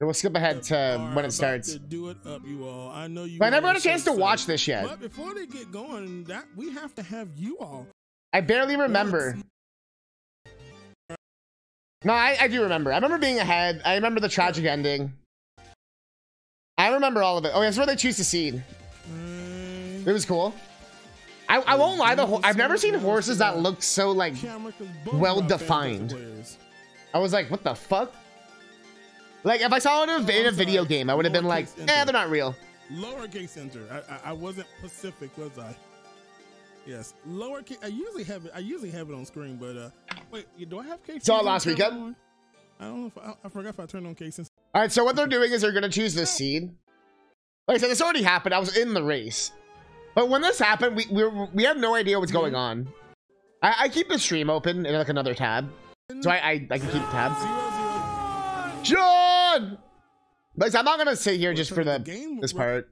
We'll skip ahead to when it starts. But I never had a chance to watch this yet. But before they get going, we have to have you all. I barely remember. No, I do remember. I remember being ahead. I remember the tragic ending. I remember all of it. Oh, yeah, that's where they choose to seed. It was cool. I won't lie. I've never seen horses that looked so like well defined. I was like, what the fuck? Like, if I saw it in a video game, I would have been like, eh, they're not real. Lowercase enter. I wasn't Pacific, was I? Yes. Lowercase. I usually have it on screen, but wait, do I have case? Saw it last weekend. I don't know if I forgot if I turned on case. All right. So what they're doing is they're gonna choose this seed. Like I said, this already happened. I was in the race, but when this happened, we have no idea what's going on. I keep the stream open in like another tab, so I can keep tabs. John. Like I'm not gonna sit here just for this part.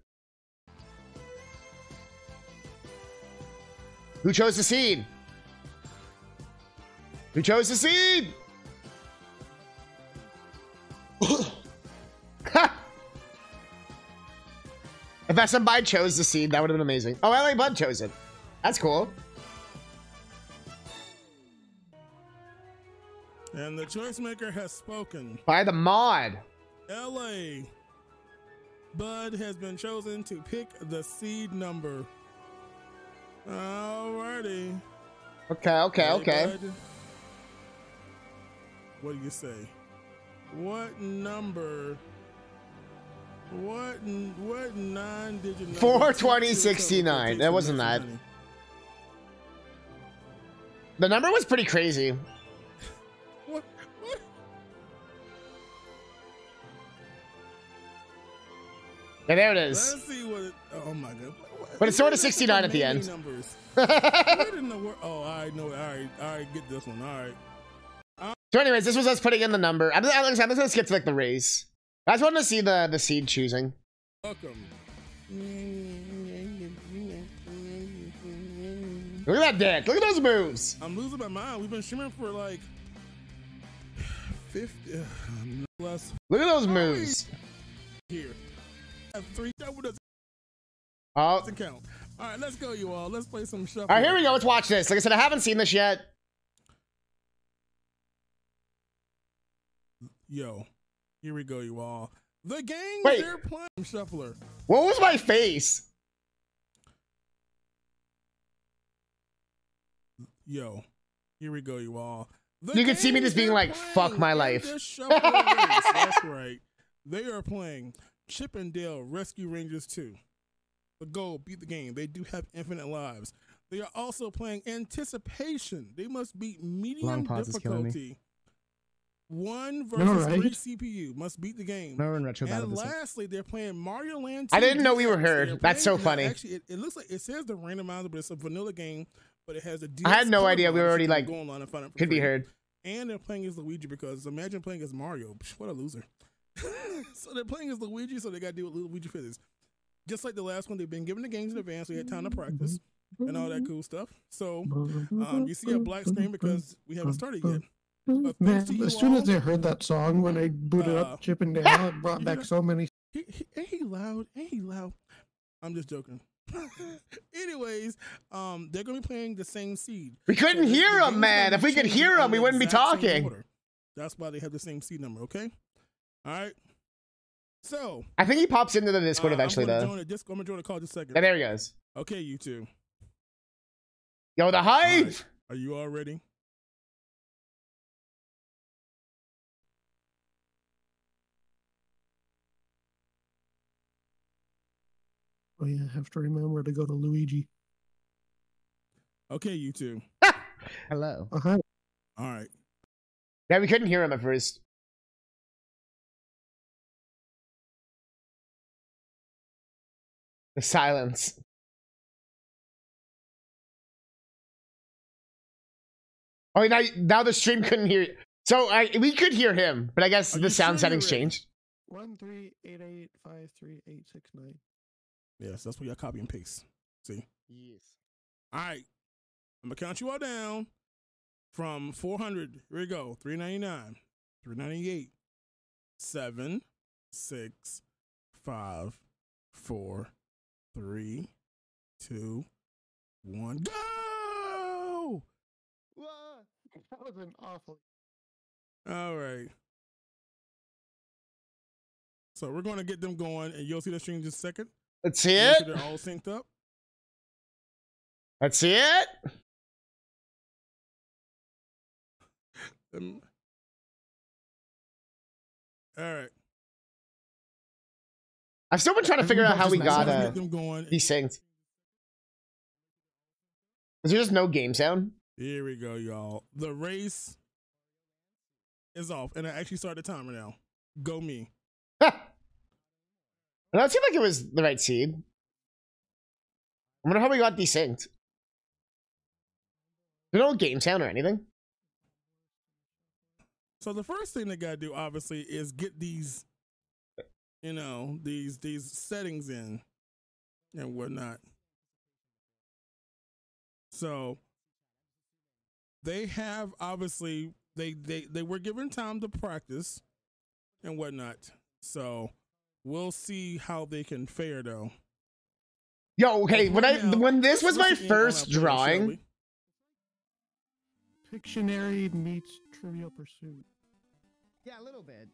Who chose the seed? Who chose the seed? If that somebody chose the seed, that would have been amazing. Oh, LA Bud chose it. That's cool. And the choice maker has spoken. By the mod. LA Bud has been chosen to pick the seed number. Alrighty. Okay. Bud, what do you say? What number? What nine-digit number? 42069. That wasn't that. The number was pretty crazy. What? Yeah, there it is. Let's see what. Oh my god. But it's sort of 69 at the end. Oh, I know. All right, get this one. All right. So, anyways, this was us putting in the number. I'm just gonna skip to like the race. I just wanted to see the seed choosing. Welcome. Look at that dick. Look at those moves. I'm losing my mind. We've been streaming for like 50 less. Look at those moves. Here. Three. Oh. All right, let's go, you all. Let's play some shuffle. All right, here we go. Let's watch this. Like I said, I haven't seen this yet. Yo, here we go, you all. The gang. Wait. They're playing Shuffler. What was my face? Yo, here we go, you all. You can see me just being like, "Fuck my life." That's right. They are playing Chip 'n Dale Rescue Rangers 2. The goal, beat the game. They do have infinite lives. They are also playing Anticipation. They must beat medium difficulty. 1 versus 3 CPU. Must beat the game. And lastly, they're playing Mario Land 2. I didn't know we were heard. That's so funny. Actually, it looks like it says the randomizer, but it's a vanilla game, but it has a DLC. I had no idea we were already like going on and find out could be heard. And they're playing as Luigi because imagine playing as Mario. What a loser. So they're playing as Luigi, so they got to deal with Luigi physics. Just like the last one, they've been given the games in advance. We had time to practice and all that cool stuff. So you see a black screen because we haven't started yet. As soon as I heard that song, when I booted up Chip 'n Dale, it brought back so many. Ain't he loud? I'm just joking. Anyways, they're going to be playing the same seed. We couldn't hear them, man. If we could hear them, we wouldn't be talking. That's why they have the same seed number, okay? All right. So I think he pops into the Discord eventually, though. I'm gonna join the call just a second. And there he goes. Okay, you two. Yo, the hype. Right. Are you all ready? Oh yeah, I have to remember to go to Luigi. Okay, you two. Hello. Uh-huh. All right. Yeah, we couldn't hear him at first. The silence. Oh, now the stream couldn't hear you. So we could hear him, but I guess the sound settings changed. 1 3 8 8 5 3 8 6 9. Yes, that's where y'all copy and paste. See? Yes. All right. I'm gonna count you all down from 400. Here we go. 399, 398, 7, 6, 5, 4, 3, 2, 1, go! Whoa, that was an awful. All right. So we're going to get them going, and you'll see the stream in just a second. Let's see it. They're all synced up. Let's see it. All right. I've still been trying to figure out how we got these things. Is there just no game sound? Here we go, y'all. The race is off, and I actually started the timer now. Go me. Huh. Well, that seemed like it was the right seed. I wonder how we got desynced. There's no game sound or anything. So the first thing they gotta do, obviously, is get these, you know, these settings in and whatnot. So they have obviously they were given time to practice and whatnot. So we'll see how they can fare though. Yo, okay, when this was my first drawing. Pictionary meets Trivial Pursuit. Yeah, a little bit.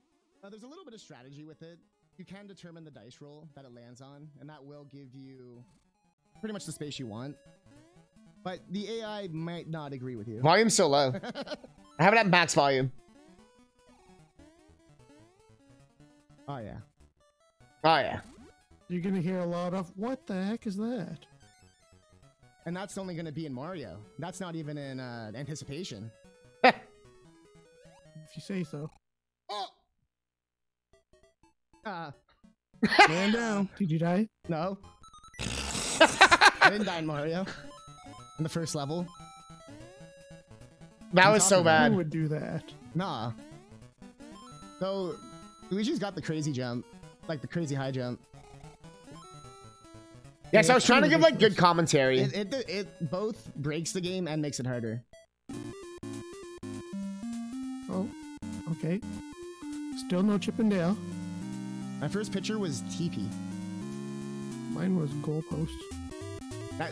There's a little bit of strategy with it. You can determine the dice roll that it lands on, and that will give you pretty much the space you want. But the AI might not agree with you. Volume's so low. I have it at max volume. Oh, yeah. Oh, yeah. You're going to hear a lot of, what the heck is that? And that's only going to be in Mario. That's not even in Anticipation. If you say so. Oh! Man down. Did you die? No. I didn't die in Mario. In the first level. That was so bad. Who would do that? Nah. So, Luigi's got the crazy jump. Like, the crazy high jump. Yeah, so I was trying to give, like, good commentary. It both breaks the game and makes it harder. Oh, okay. Still no Chip 'n Dale. My first picture was teepee. Mine was goalpost.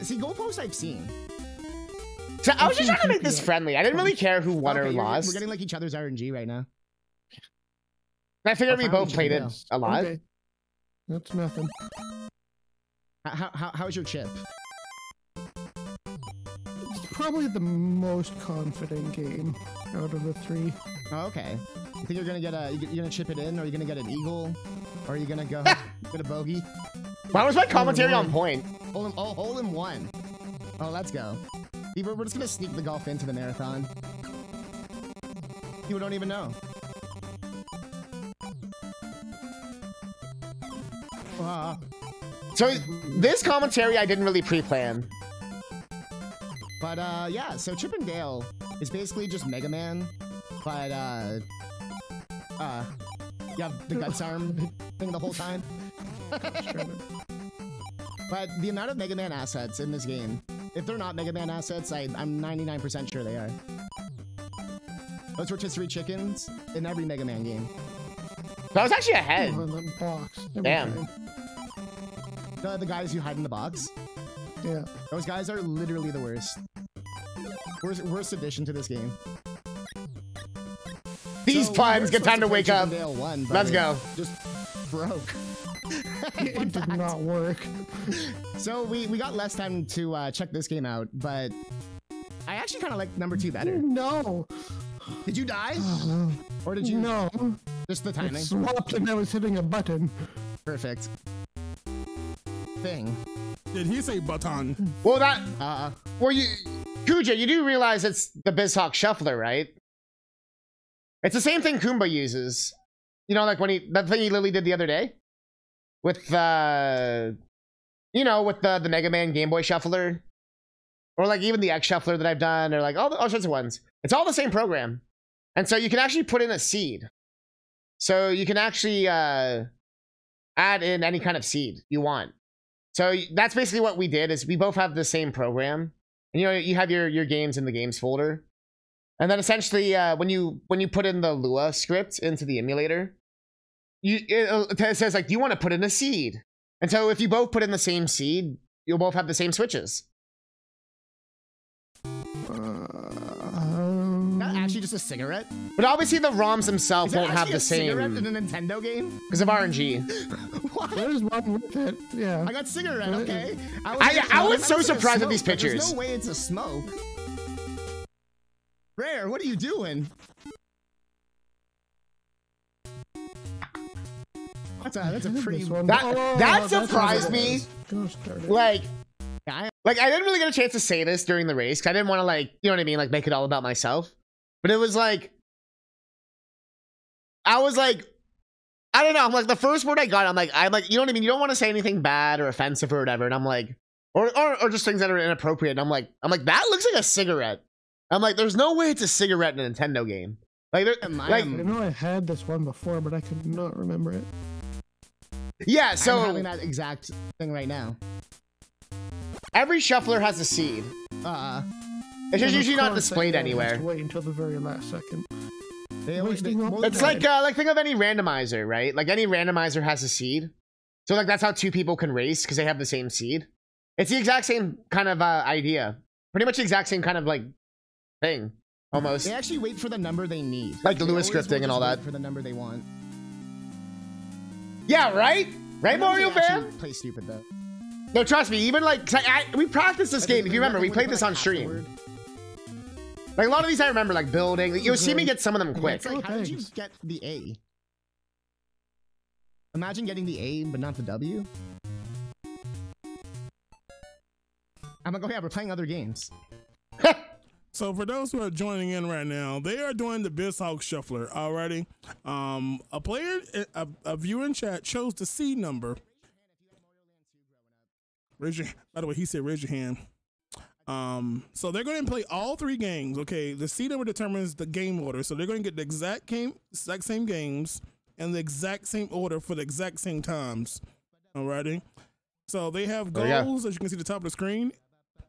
See, goalpost I've seen. So I was just trying to make this friendly. I didn't really care who won or lost. We're getting, like, each other's RNG right now. I figured we both played it a lot. Okay. That's nothing. How's your chip? It's probably the most confident game out of the three. Oh, okay. You think you're gonna get you're gonna chip it in, or you're gonna get an eagle, or you're gonna go get a bogey? Why was my commentary on point? Hole in one. Oh, let's go. We're just gonna sneak the golf into the marathon. People don't even know. So this commentary I didn't really pre-plan. But yeah, so Chip 'n Dale is basically just Mega Man, but you have the guts arm thing the whole time. But the amount of Mega Man assets in this game, if they're not Mega Man assets, I'm 99% sure they are. Those rotisserie chickens in every Mega Man game. That was actually ahead. Damn. The guys who hide in the box. Yeah. Those guys are literally the worst. Worst addition to this game. These puns get time to wake up. Let's go. Just broke. It did not work. So we got less time to check this game out, but I actually kind of like number two better. No. Did you die? Or did you? No. Just the timing. It swapped and I was hitting a button. Perfect. Thing. Did he say button? Well, that. Well, Kuja, you do realize it's the BizHawk Shuffler, right? It's the same thing Kumba uses. You know, like when that thing he literally did the other day, with with the Mega Man Game Boy Shuffler, or like even the X Shuffler that I've done, or like all sorts of ones. It's all the same program, and so you can actually put in a seed. So you can actually add in any kind of seed you want. So that's basically what we did, is we both have the same program. And, you know, you have your games in the games folder. And then essentially when you put in the Lua script into the emulator, it says like, do you want to put in a seed? And so if you both put in the same seed, you'll both have the same switches. Not actually just a cigarette. But obviously the ROMs themselves won't have the same. Is there actually a cigarette in a Nintendo game? Because of RNG. What? There's one with it. Yeah. I got cigarette, okay. I was so surprised at these pictures. There's no way it's a smoke. Rare, what are you doing? That's a pretty one. That surprised me. Like I didn't really get a chance to say this during the race because I didn't want to, like, you know what I mean, like make it all about myself. But it was like, I was like, I don't know. I'm like, the first word I got, I'm like, you know what I mean? You don't want to say anything bad or offensive or whatever. And I'm like, or just things that are inappropriate. And I'm like, that looks like a cigarette. I'm like, there's no way it's a cigarette in a Nintendo game. Like, I know I had this one before, but I could not remember it. Yeah, so I'm having that exact thing right now. Every shuffler has a seed. It's just usually not displayed anywhere. Wait until the very last second. It's like think of any randomizer, right? Like any randomizer has a seed. So like that's how two people can race because they have the same seed. It's the exact same kind of idea. Pretty much the exact same kind of like thing, almost. They actually wait for the number they need. Like the Lewis scripting and all that. For the number they want. Yeah, right? Right, Mario fan? Play stupid, though. No, trust me, even like, we practiced this game, if you remember, we played this on stream. Like, a lot of these I remember, like, building. You'll see me get some of them quick. Like, how did you get the A? Imagine getting the A, but not the W. I'm like, oh yeah, we're playing other games. So for those who are joining in right now, they are doing the BizHawk Shuffler already. A player, a viewer in chat chose the C number. Raise your, by the way, he said raise your hand. So they're going to play all three games. Okay, the C number determines the game order. So they're going to get the exact same games, and the exact same order for the exact same times. Alrighty. So they have goals, as you can see at the top of the screen.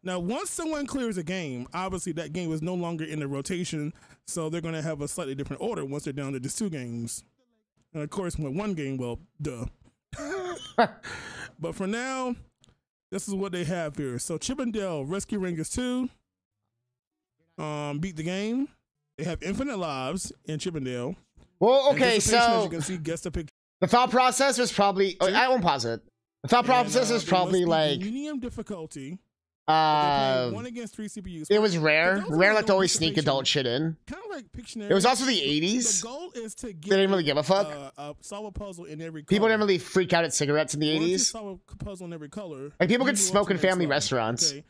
Now, once someone clears a game, obviously that game is no longer in the rotation, so they're going to have a slightly different order once they're down to just two games. And of course, with one game, well, duh. But for now, this is what they have here. So Chip 'n Dale Rescue Rangers 2 beat the game. They have infinite lives in Chip 'n Dale. Well, okay, so as you can see, guess the picture. The thought process was probably, oh, I won't pause it. The thought process is probably like medium difficulty. One against three CPUs. It was Rare. Rare liked to always sneak adult shit in. Kind of like Pictionary. It was also the 80s. The goal is to get, they didn't really give a fuck. Solve a puzzle in every color. People didn't really freak out at cigarettes in the 80s. Solve a puzzle in every color. Like people could smoke in family restaurants. Okay.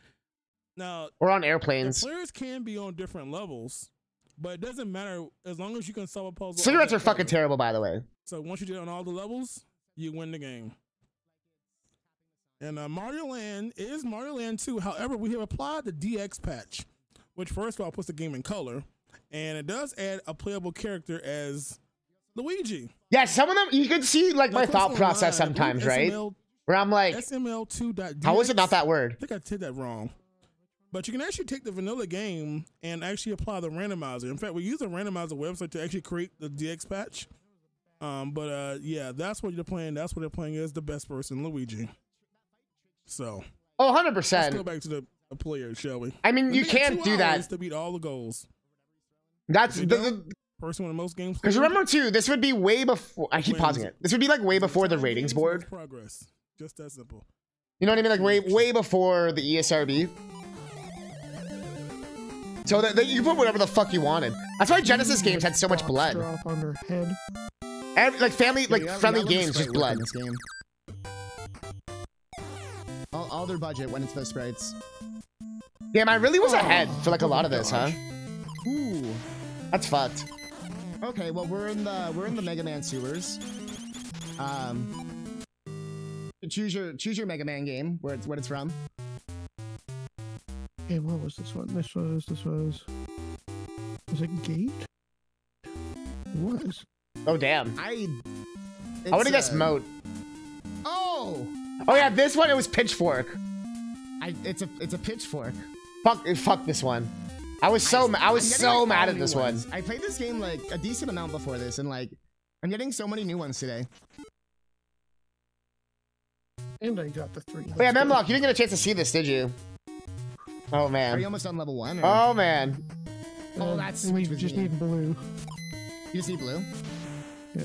Now, or on airplanes. Players can be on different levels, but it doesn't matter as long as you can solve a puzzle. Cigarettes are fucking terrible, by the way. So once you do it on all the levels, you win the game. And Mario Land is Mario Land 2. However, we have applied the DX patch, which first of all puts the game in color, and it does add a playable character as Luigi. Yeah, some of them you can see like my thought process sometimes, right? Where I'm like, SML2. How is it not that word? I think I did that wrong. But you can actually take the vanilla game and actually apply the randomizer. In fact, we use a randomizer website to actually create the DX patch. Yeah, that's what you're playing. That's what they're playing is the best person, Luigi. So, 100%. Let's go back to the player, shall we? I mean, you can't do that to beat all the goals. That's the first one in most games. Because remember, too, this would be way before. I keep pausing it. This would be like way before the ratings board. Progress, just that simple. You know what I mean? Like way before the ESRB. So that you put whatever the fuck you wanted. That's why Genesis games had so much blood. Like family, like friendly games, just blood. All their budget went into those sprites. Damn, I really was ahead for like a lot of this, huh? Ooh, that's fucked. Okay, well we're in the Mega Man sewers. Choose your Mega Man game where it's from. Okay, what was this one? This was. Was it Gate? It was. Oh damn. I would have guessed Moat. Oh. Oh yeah, this one, it was Pitchfork. It's a Pitchfork. Fuck this one. I was so mad at this one. I played this game like a decent amount before this, and like, I I'm getting so many new ones today. And I got the 3. But yeah, Memlock, you didn't get a chance to see this, did you? Oh, man. Are you almost on level 1? Or... Oh, man. Oh, that's... We just need blue. You just need blue? Yeah.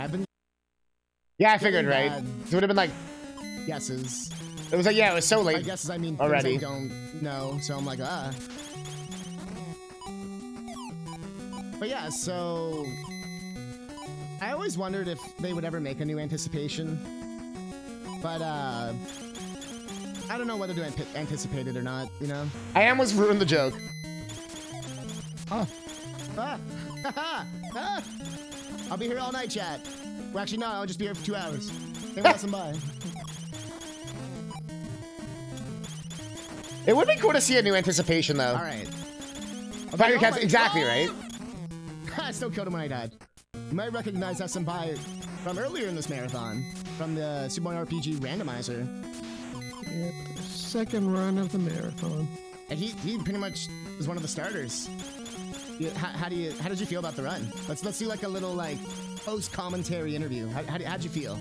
I've been... Yeah, I figured, right? It would have been like... Guesses. It was like, yeah, it was so late. By guesses, I mean already. I don't know, so I'm like, ah. But yeah, so... I always wondered if they would ever make a new Anticipation. But, I don't know whether to anticipate it or not, you know? I almost ruined the joke. Oh. Ah. Ah. I'll be here all night, chat. Well, actually, no, I'll just be here for 2 hours. They will have some by. It would be cool to see a new Anticipation, though. All right. Like, oh exactly, God. Right? I still killed him when I died. You might recognize that Smbai from earlier in this marathon, from the Super Mario RPG randomizer. Yep, second run of the marathon. And he pretty much is one of the starters. How did you feel about the run? Let's do like a little like post commentary interview. How'd you feel?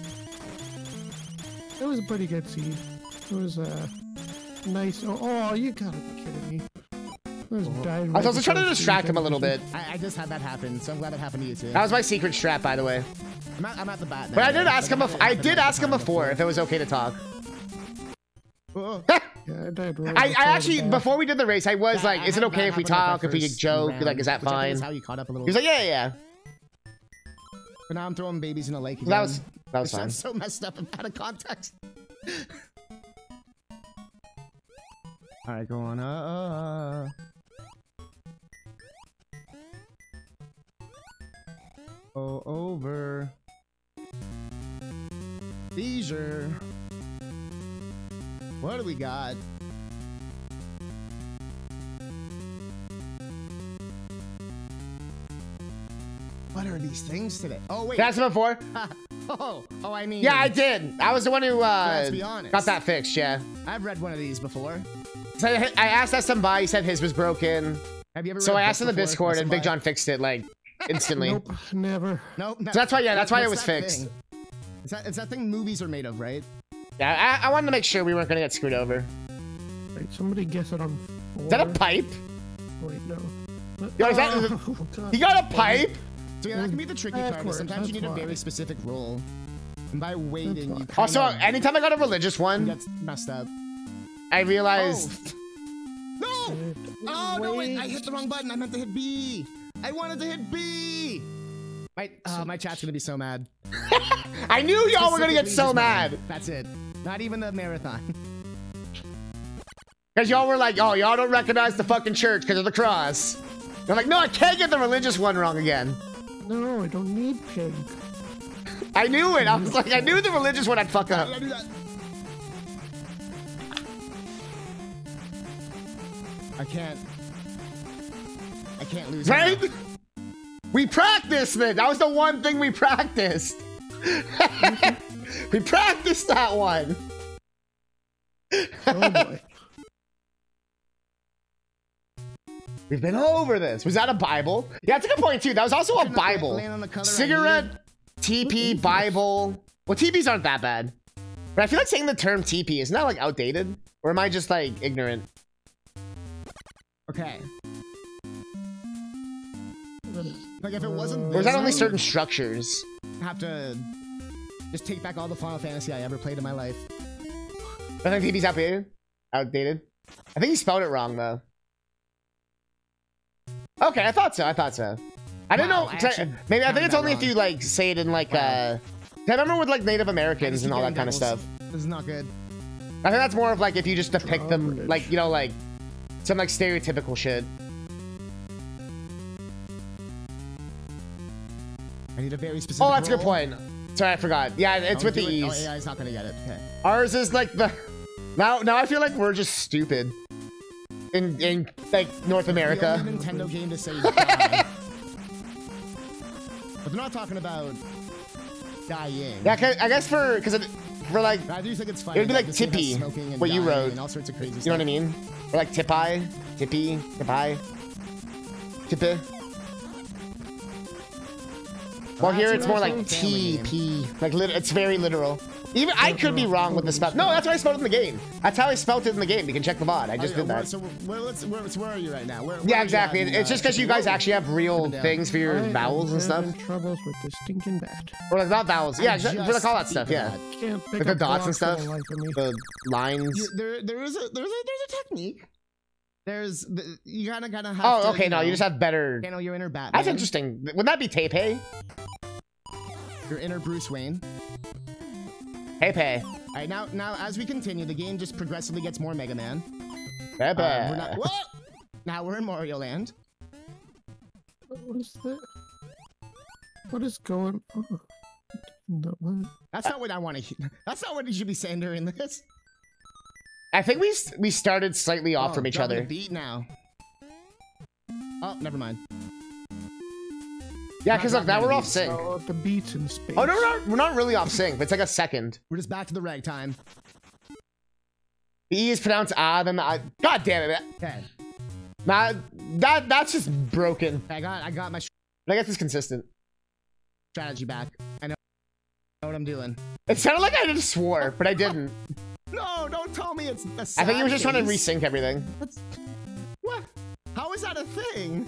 It was a pretty good seed. It was nice. Oh, you gotta be kidding me. I was also trying to distract him a little bit. I just had that happen, so I'm glad it happened to you too. That was my secret strat, by the way. I'm at the bat now. But I did ask him. I did ask him before if it was okay to talk. Yeah, I actually, before we did the race, I was like, "Is it okay if we talk? If we joke? Round, like, is that fine?" How you caught up a little. He was like, "Yeah, yeah." But now I'm throwing babies in a lake. Again. That was fine. Sounds so messed up and out of context. All right, go on up. Go over. Leisure. What do we got? What are these things today? Oh, wait. That's before? oh, I mean. Yeah, I did. I was the one who got that fixed, yeah. I've read one of these before. So I asked that Smbai. He said his was broken. Have you ever so I asked in the Discord, and Big John fixed it, like, instantly. Nope, never. Nope. So that's why, yeah, that's why it was fixed. It's that thing movies are made of, right? Yeah, I wanted to make sure we weren't going to get screwed over. Wait, somebody guess what I'm for. Is that a pipe? Wait, no. Yo, is that, you got a pipe? So yeah, that can be the tricky part. Sometimes you need a very specific role. And by waiting, you also, anytime I got a religious one, that's messed up. I realized... Oh. No! Oh, no, wait, I hit the wrong button. I meant to hit B. I wanted to hit B. My chat's going to be so mad. I knew y'all were going to get so mad. That's it. Not even the marathon. Because y'all were like, oh, y'all don't recognize the fucking church because of the cross. They're like, no, I can't get the religious one wrong again. No, I don't need pig. I knew it. I was like, I knew the religious one I'd fuck up. How did I do that? I can't lose. Right? We practiced it. That was the one thing we practiced. We practiced that one. Oh boy. We've been over this. Was that a Bible? Yeah, that's a good point too. That was also a Bible. Cigarette, TP, Bible. Well, TPs aren't that bad. But I feel like saying the term TP isn't that like outdated? Or am I just like ignorant? Okay. Like if it wasn't this, or is that only certain structures? I have to just take back all the Final Fantasy I ever played in my life. I think TP's outdated. I think he spelled it wrong though. Okay, I thought so. I don't know. Maybe I think it's only wrong if you like say it in like I remember with like Native Americans and all that kind of stuff. This is not good. I think that's more of like if you just depict them like, you know, like some like stereotypical shit. I need a very specific. Oh, that's a good point. Sorry, I forgot. Yeah, it's with the E's. Oh, AI's not gonna get it. Okay. Ours is like the. Now I feel like we're just stupid. In like North America. The only Nintendo game to say die. But they're not talking about dying. Yeah, I guess for like. I do think it's funny. It'd be like Tippy, what you wrote. And all sorts of crazy stuff. You know what I mean? Or like Tippy. Well, here it's more like T-P. Like, it's very literal. Even I could be wrong with the spell. No, that's how I spelled it in the game. That's how I spelled it in the game. You can check the mod. I just did that. So where are you right now? Yeah, exactly. It's just because you guys actually have real things for your vowels and stuff. Troubles with the stinking bat. Or like not vowels. Yeah, we like all that stuff. Yeah, like the dots and stuff. The lines. There's a technique. You gotta have. Oh, okay. No, you just have better. Channel your inner Batman. That's interesting. Would that be Tepe? Your inner Bruce Wayne. Tepe. All right, now as we continue, the game just progressively gets more Mega Man. Tepe. Now we're in Mario Land. What is that? What is going on? That's not what I want to hear. That's not what you should be saying during this. I think we started slightly off from each other. The beat now. Oh, never mind. Yeah, because look, now we're off sync. Oh, the beats in space. Oh no, we're not really off sync. But it's like a second. We're just back to the ragtime. The E is pronounced ah, then the I. God damn it! Okay. That's just broken. I got my. I guess it's consistent. Strategy back. I know what I'm doing. It sounded like I just swore, but I didn't. No, don't tell me it's a sad I think he was just trying to resync everything. What? How is that a thing?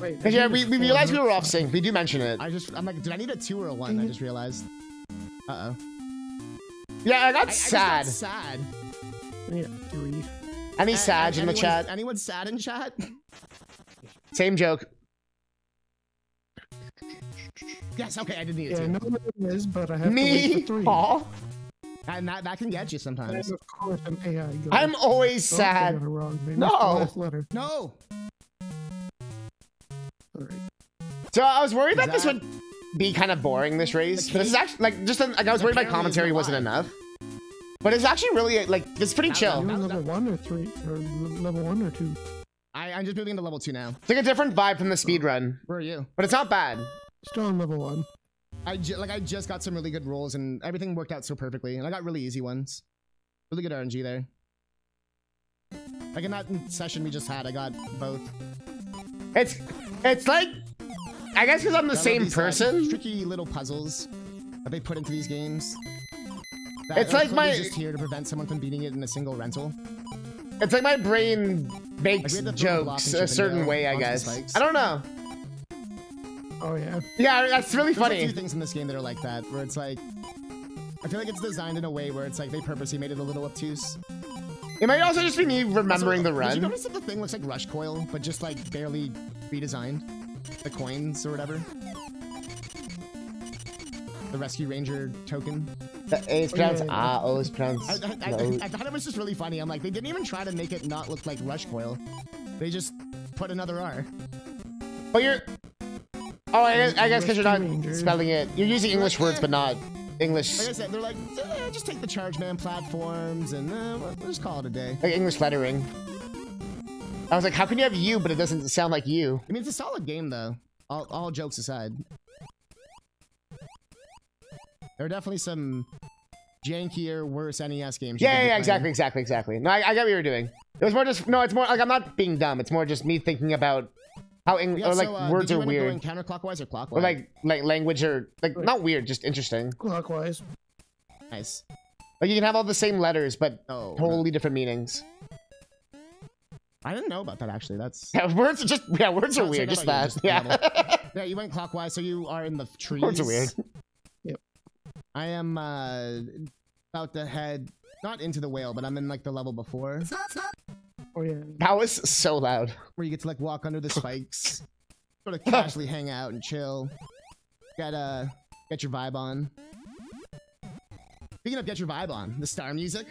Wait. Yeah, we realized we were off sync. We do mention it. I'm like, did I need a 2 or a 1? I just realized. Uh-oh. Yeah, I got sad. Just got sad. I need a 3. Any sad in the chat? Anyone sad in chat? Same joke. Yes, okay, I didn't need it. Yeah, no one is, but I have to wait for 3. Aww. And that can get you sometimes. Of course, I'm AI. I'm always sad. No. No. So I was worried that this would be kind of boring, this race. But this is actually like I was worried my commentary wasn't enough. But it's actually really like it's pretty chill. Level 1 or 3, or level 1 or 2. I'm just moving to level 2 now. It's like a different vibe from the speed run. Where are you? But it's not bad. Still on level 1. I just got some really good rolls and everything worked out so perfectly, and I got really easy ones. Really good RNG there. Like in that session we just had, I got both. It's like I guess because I'm the same person. Like, tricky little puzzles that they put into these games. It's like my just here to prevent someone from beating it in a single rental. It's like my brain makes jokes a certain way, I guess. I don't know. Oh yeah. Yeah, that's really funny. There's a few things in this game that are like that, where it's like, I feel like it's designed in a way where it's like they purposely made it a little obtuse. It might also just be me remembering the run. Did you notice that the thing looks like Rush Coil, but just like barely redesigned? The coins or whatever. The Rescue Ranger token. The A is pronounced ah, O is pronounced. I thought it was just really funny. I'm like, they didn't even try to make it not look like Rush Coil. They just put another R. Oh, you're. Oh, I guess because you're not spelling it. You're using English words, but not English. Like I said, they're like, just take the Charge Man platforms and we'll just call it a day. Like English lettering. I was like, how can you have you, but it doesn't sound like you? I mean, it's a solid game, though. All jokes aside. There are definitely some jankier, worse NES games. Yeah, exactly. No, I got what you were doing. It was more just, no, it's more like I'm not being dumb. It's more just me thinking about how or like words are weird. Going counterclockwise or clockwise? Or like language or like not weird, just interesting. Clockwise. Nice. Like you can have all the same letters, but totally different meanings. I didn't know about that actually. That's words are just words are weird. Just that. Yeah, you went clockwise, so you are in the trees. Words are weird. Yep. I am about to head not into the whale, but I'm in like the level before. Oh, yeah. That was so loud. Where you get to like walk under the spikes, sort of casually hang out and chill. Get your vibe on. Speaking of get your vibe on, the star music.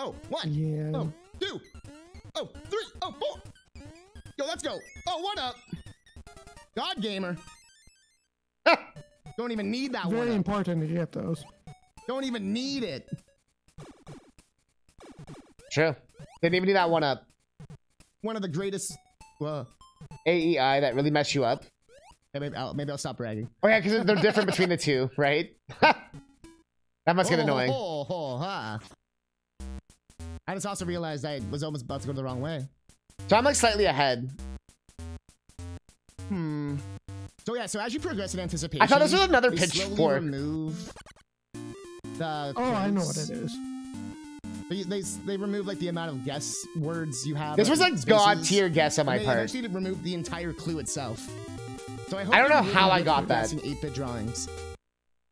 Oh, 1. Yeah. Oh, 2. Oh, 3. Oh, 4. Yo, let's go. Oh, what up? God gamer. Don't even need that one. Very important to get those. Don't even need it. True. Didn't even do that one up. One of the greatest AEI that really messed you up. Yeah, maybe I'll stop bragging. Oh yeah, because they're different between the two, right? That must get annoying. I just also realized I was almost about to go the wrong way. So I'm like slightly ahead. Hmm. So yeah, so as you progress in anticipation, I thought this was another pitchfork. Oh, I know what it is. They remove like the amount of guess words you have. This was like god tier guess on my part. They actually removed the entire clue itself. So I don't know how I got that. 8-bit drawings.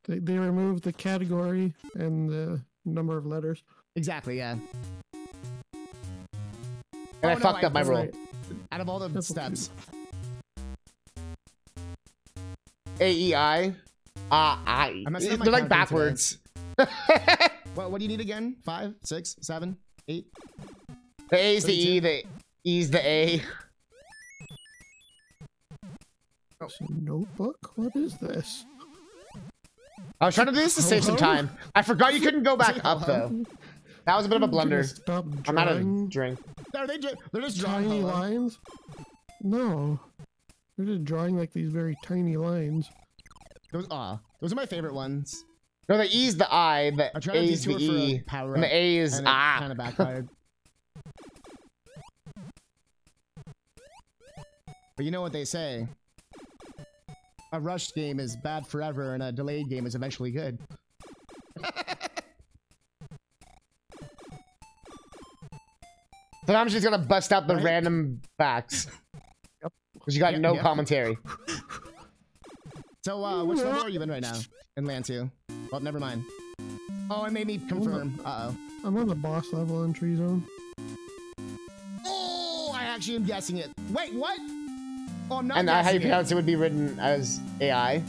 They removed the category and the number of letters. Exactly, yeah. And I fucked up my roll. Out of all the steps. A-E-I. I. They're like backwards. Well, what do you need again? 5, 6, 7, 8. The A is the E, the E's the A. Oh. Notebook? What is this? I was trying to do this to save some time. I forgot you couldn't go back up though. That was a bit of a blunder. I'm out of drink. They're just drawing tiny lines. No, they're just drawing like these very tiny lines. Those are my favorite ones. No, the E's the I, the A's the E, and the A is ah. Kind of backfired. But you know what they say. A rushed game is bad forever, and a delayed game is eventually good. So now I'm just gonna bust out the random facts. Yep. Because you got no commentary. So, which level are you in right now? In Land 2? Well, never mind. Oh, it made me confirm. Uh-oh. I'm on the boss level entry zone. Oh, I actually am guessing it. Wait, what? Oh, I'm not and how you pronounce it would be written as AI.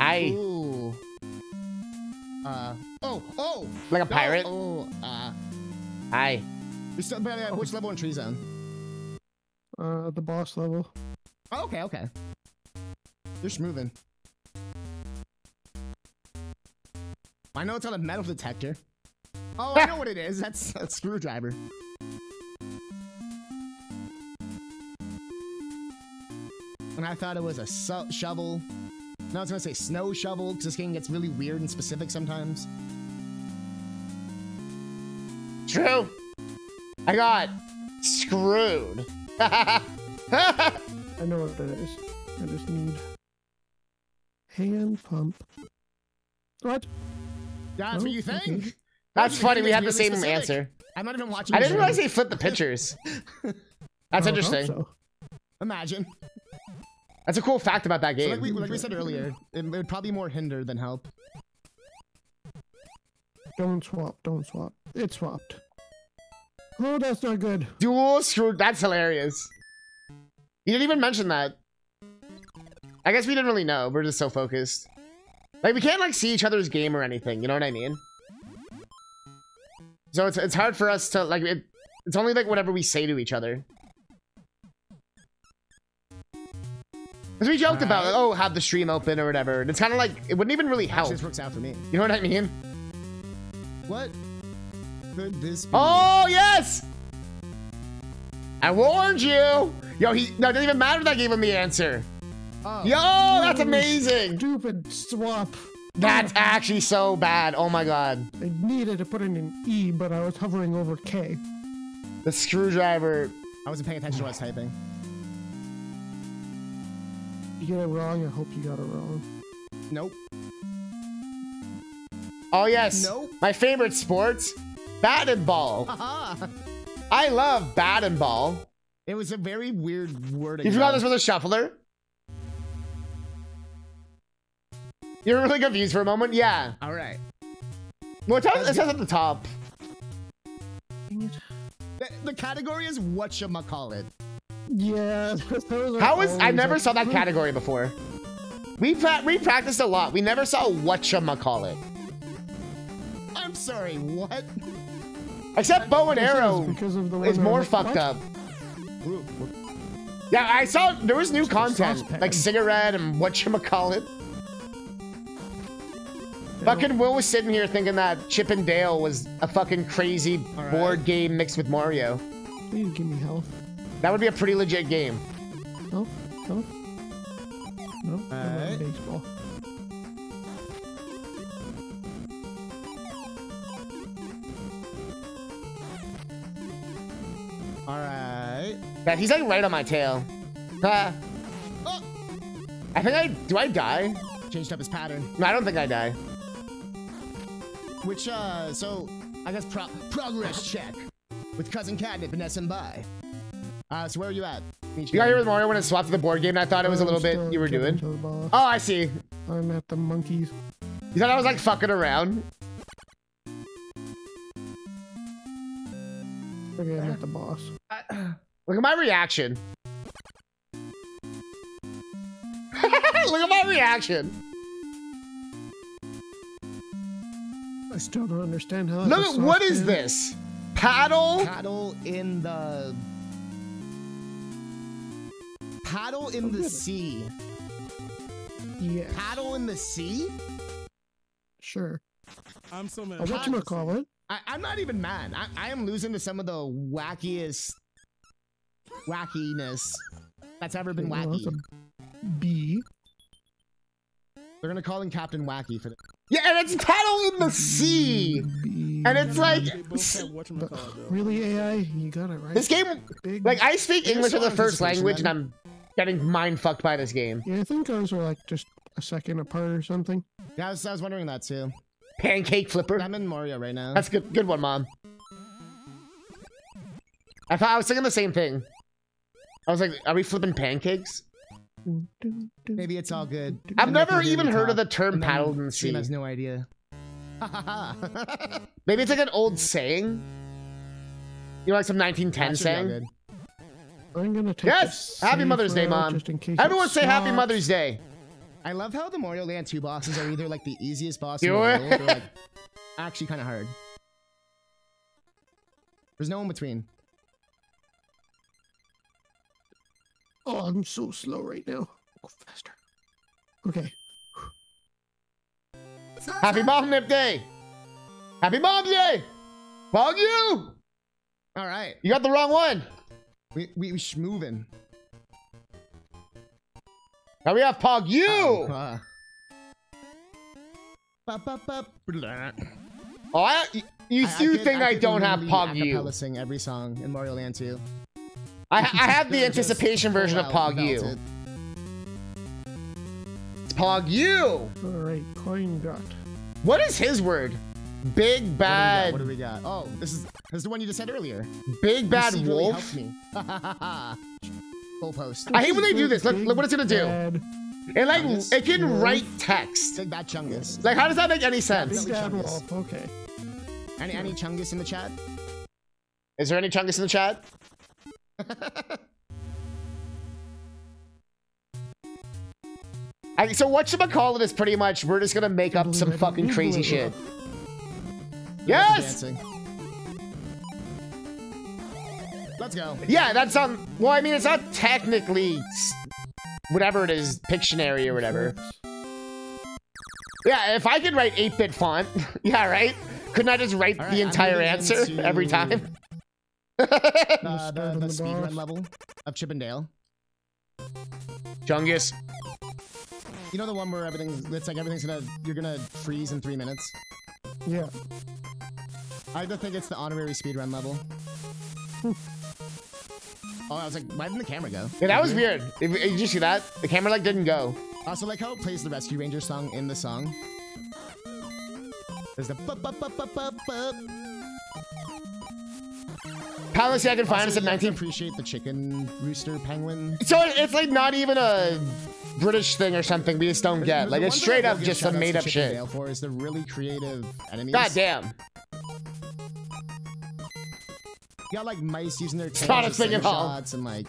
I. Ooh. Oh. Like a pirate. Oh. I. Which level in Tree Zone? The boss level. Oh, okay. You're schmoving. I know it's on a metal detector. Oh, I know what it is. That's a screwdriver. And I thought it was a shovel. Now I was gonna say snow shovel, because this game gets really weird and specific sometimes. True. I got screwed. I know what that is. I just need hand pump. What? That's what you think? Okay. That's funny. We had the same answer. I'm not even watching. I didn't realize they flipped the pictures. That's interesting. So. Imagine. That's a cool fact about that game. So like we said earlier, it would probably more hinder than help. Don't swap. It swapped. Oh, that's not good. Dual screw. That's hilarious. You didn't even mention that. I guess we didn't really know. We're just so focused. Like, we can't, like, see each other's game or anything. You know what I mean? So it's hard for us to, like, it's only, like, whatever we say to each other. Because we joked about, like, oh, have the stream open or whatever. And it's kind of like, it wouldn't even really help. This works out for me. You know what I mean? What could this be? Oh, yes! I warned you! Yo, no, it didn't even matter that I gave him the answer. Oh. Yo, that's amazing! Stupid swap. That's actually so bad. Oh, my God. I needed to put in an E, but I was hovering over K. The screwdriver. I wasn't paying attention to what I was typing. You get it wrong, I hope you got it wrong. Nope. Oh, yes. Nope. My favorite sports, bat and ball. Uh-huh. I love bat and ball. It was a very weird wording. You forgot this was a shuffler? You were really confused for a moment? Yeah. All right. Well, it says at the top. Dang it. The category is whatchamacallit. Yeah. How is I never saw that category before. We practiced a lot. We never saw whatchamacallit. I'm sorry, what? Except bow and arrow is more fucked up. Yeah, I saw there was new content like cigarette and whatchamacallit. Fucking Will was sitting here thinking that Chip 'n Dale was a fucking crazy board game mixed with Mario. Please give me health. That would be a pretty legit game. Nope, nope. Nope, I love baseball. All right. Yeah, he's like right on my tail. Oh. I think do I die? Changed up his pattern. No, I don't think I die. Which, so I guess progress check with Cousin Catnip and Smbai. So where are you at? You got here with Mario when it swapped to the board game, and I thought it was a little bit you were doing. Oh, I see. I'm at the monkeys. You thought I was like fucking around? Okay, I'm at the boss. Look at my reaction. Look at my reaction. I still don't understand how. Look at what is this? Paddle. Paddle in the sea. Yes. Paddle in the sea? Sure. I'm so mad. What you gonna call it? I'm not even mad. I am losing to some of the wackiest wackiness that's ever been wacky. B. They're gonna call him Captain Wacky for this. Yeah, and it's paddle in the sea. And it's like really AI, you got it right. This game, like I speak English as the first language, and I'm getting mind fucked by this game. Yeah, I think those were like just a second apart or something. Yeah, I was wondering that too. Pancake flipper. I'm in Mario right now. That's good one, Mom. I thought I was thinking the same thing. I was like, are we flipping pancakes? Maybe it's all good. I've never even heard of the term paddled in the sea. Has no idea. Maybe it's like an old saying. You know, like some 1910 saying. I'm gonna take yes! Happy Mother's Day, Mom. Everyone say Happy Mother's Day. I love how the Mario Land 2 bosses are either like the easiest boss in the world or like actually kind of hard. There's no in between. Oh, I'm so slow right now. Go faster. Okay. Happy Mom Day! Happy Mom Day! Fuck you! All right. You got the wrong one. We schmovin'. Now we have Pog you! Oh, I don't have Pog you. Sing every song in Mario Land 2. I have the anticipation version of Pog you. It's Pog you! Alright, coin got. What is his word? Big bad. What do we got? Oh, this is the one you just said earlier. Big bad wolf. Post. I hate when they do this. Look what it's gonna do. And like, Chungus, it can write text. Big bad Chungus. Like, how does that make any sense? Big bad wolf. Okay. Any Chungus in the chat? Is there any Chungus in the chat? So whatchamacallit is pretty much we're just gonna make up some fucking crazy shit. Yes. Let's go. Yeah, that's well, I mean, it's not technically whatever it is, Pictionary or whatever. Yeah, if I could write 8-bit font, yeah, right? Couldn't I just write the entire answer every time? The speedrun level of Chip 'n Dale. Chungus. You know the one where you're gonna freeze in 3 minutes? Yeah. I don't think it's the honorary speedrun level. Oh, I was like, why didn't the camera go? Yeah, that was weird. Did you see that? The camera like didn't go. Also, like how it plays the Rescue Ranger song in the song. There's the bup bup bup bup bup bup. Palace, yeah, I can find us at 19. Appreciate the chicken rooster penguin. So it's like not even a British thing or something. We just don't get like it's straight up just some made up shit. For is the really creative enemies. God damn. You got like mice using their tails and shots and like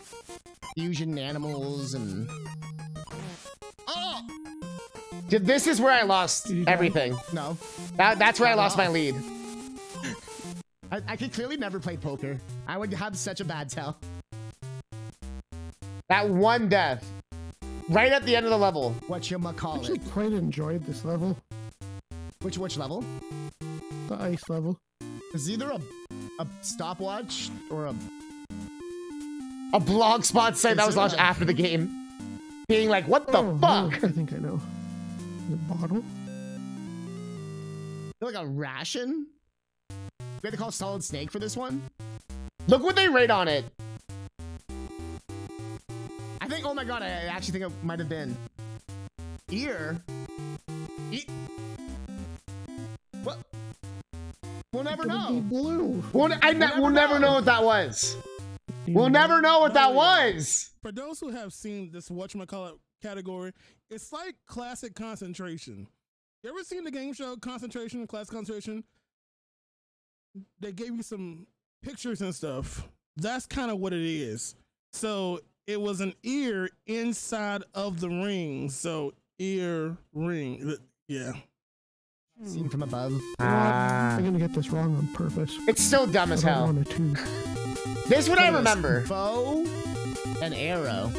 fusion animals and oh! Dude, this is where I lost everything. No, that's where I lost my lead. I could clearly never play poker. I would have such a bad tell. That one death, right at the end of the level. Whatchamacallit? I actually quite enjoyed this level. Which level? The ice level. Is either a stopwatch or a blog spot site that was launched after the game being like, what the fuck? I think I know. The bottle? Like a ration? We had to call Solid Snake for this one? Look what they rate on it. I think, oh my God, I actually think it might have been ear. What? We'll never know. Blue. We'll never know what that was. We'll never know what that was. For those who have seen this whatchamacallit category, it's like classic concentration. You ever seen the game show Concentration, Classic Concentration? They gave you some pictures and stuff. That's kind of what it is. So it was an ear inside of the ring. So ear ring. Yeah. Seen from above. I'm gonna get this wrong on purpose. It's still dumb as hell. This is what I remember. Bow and arrow.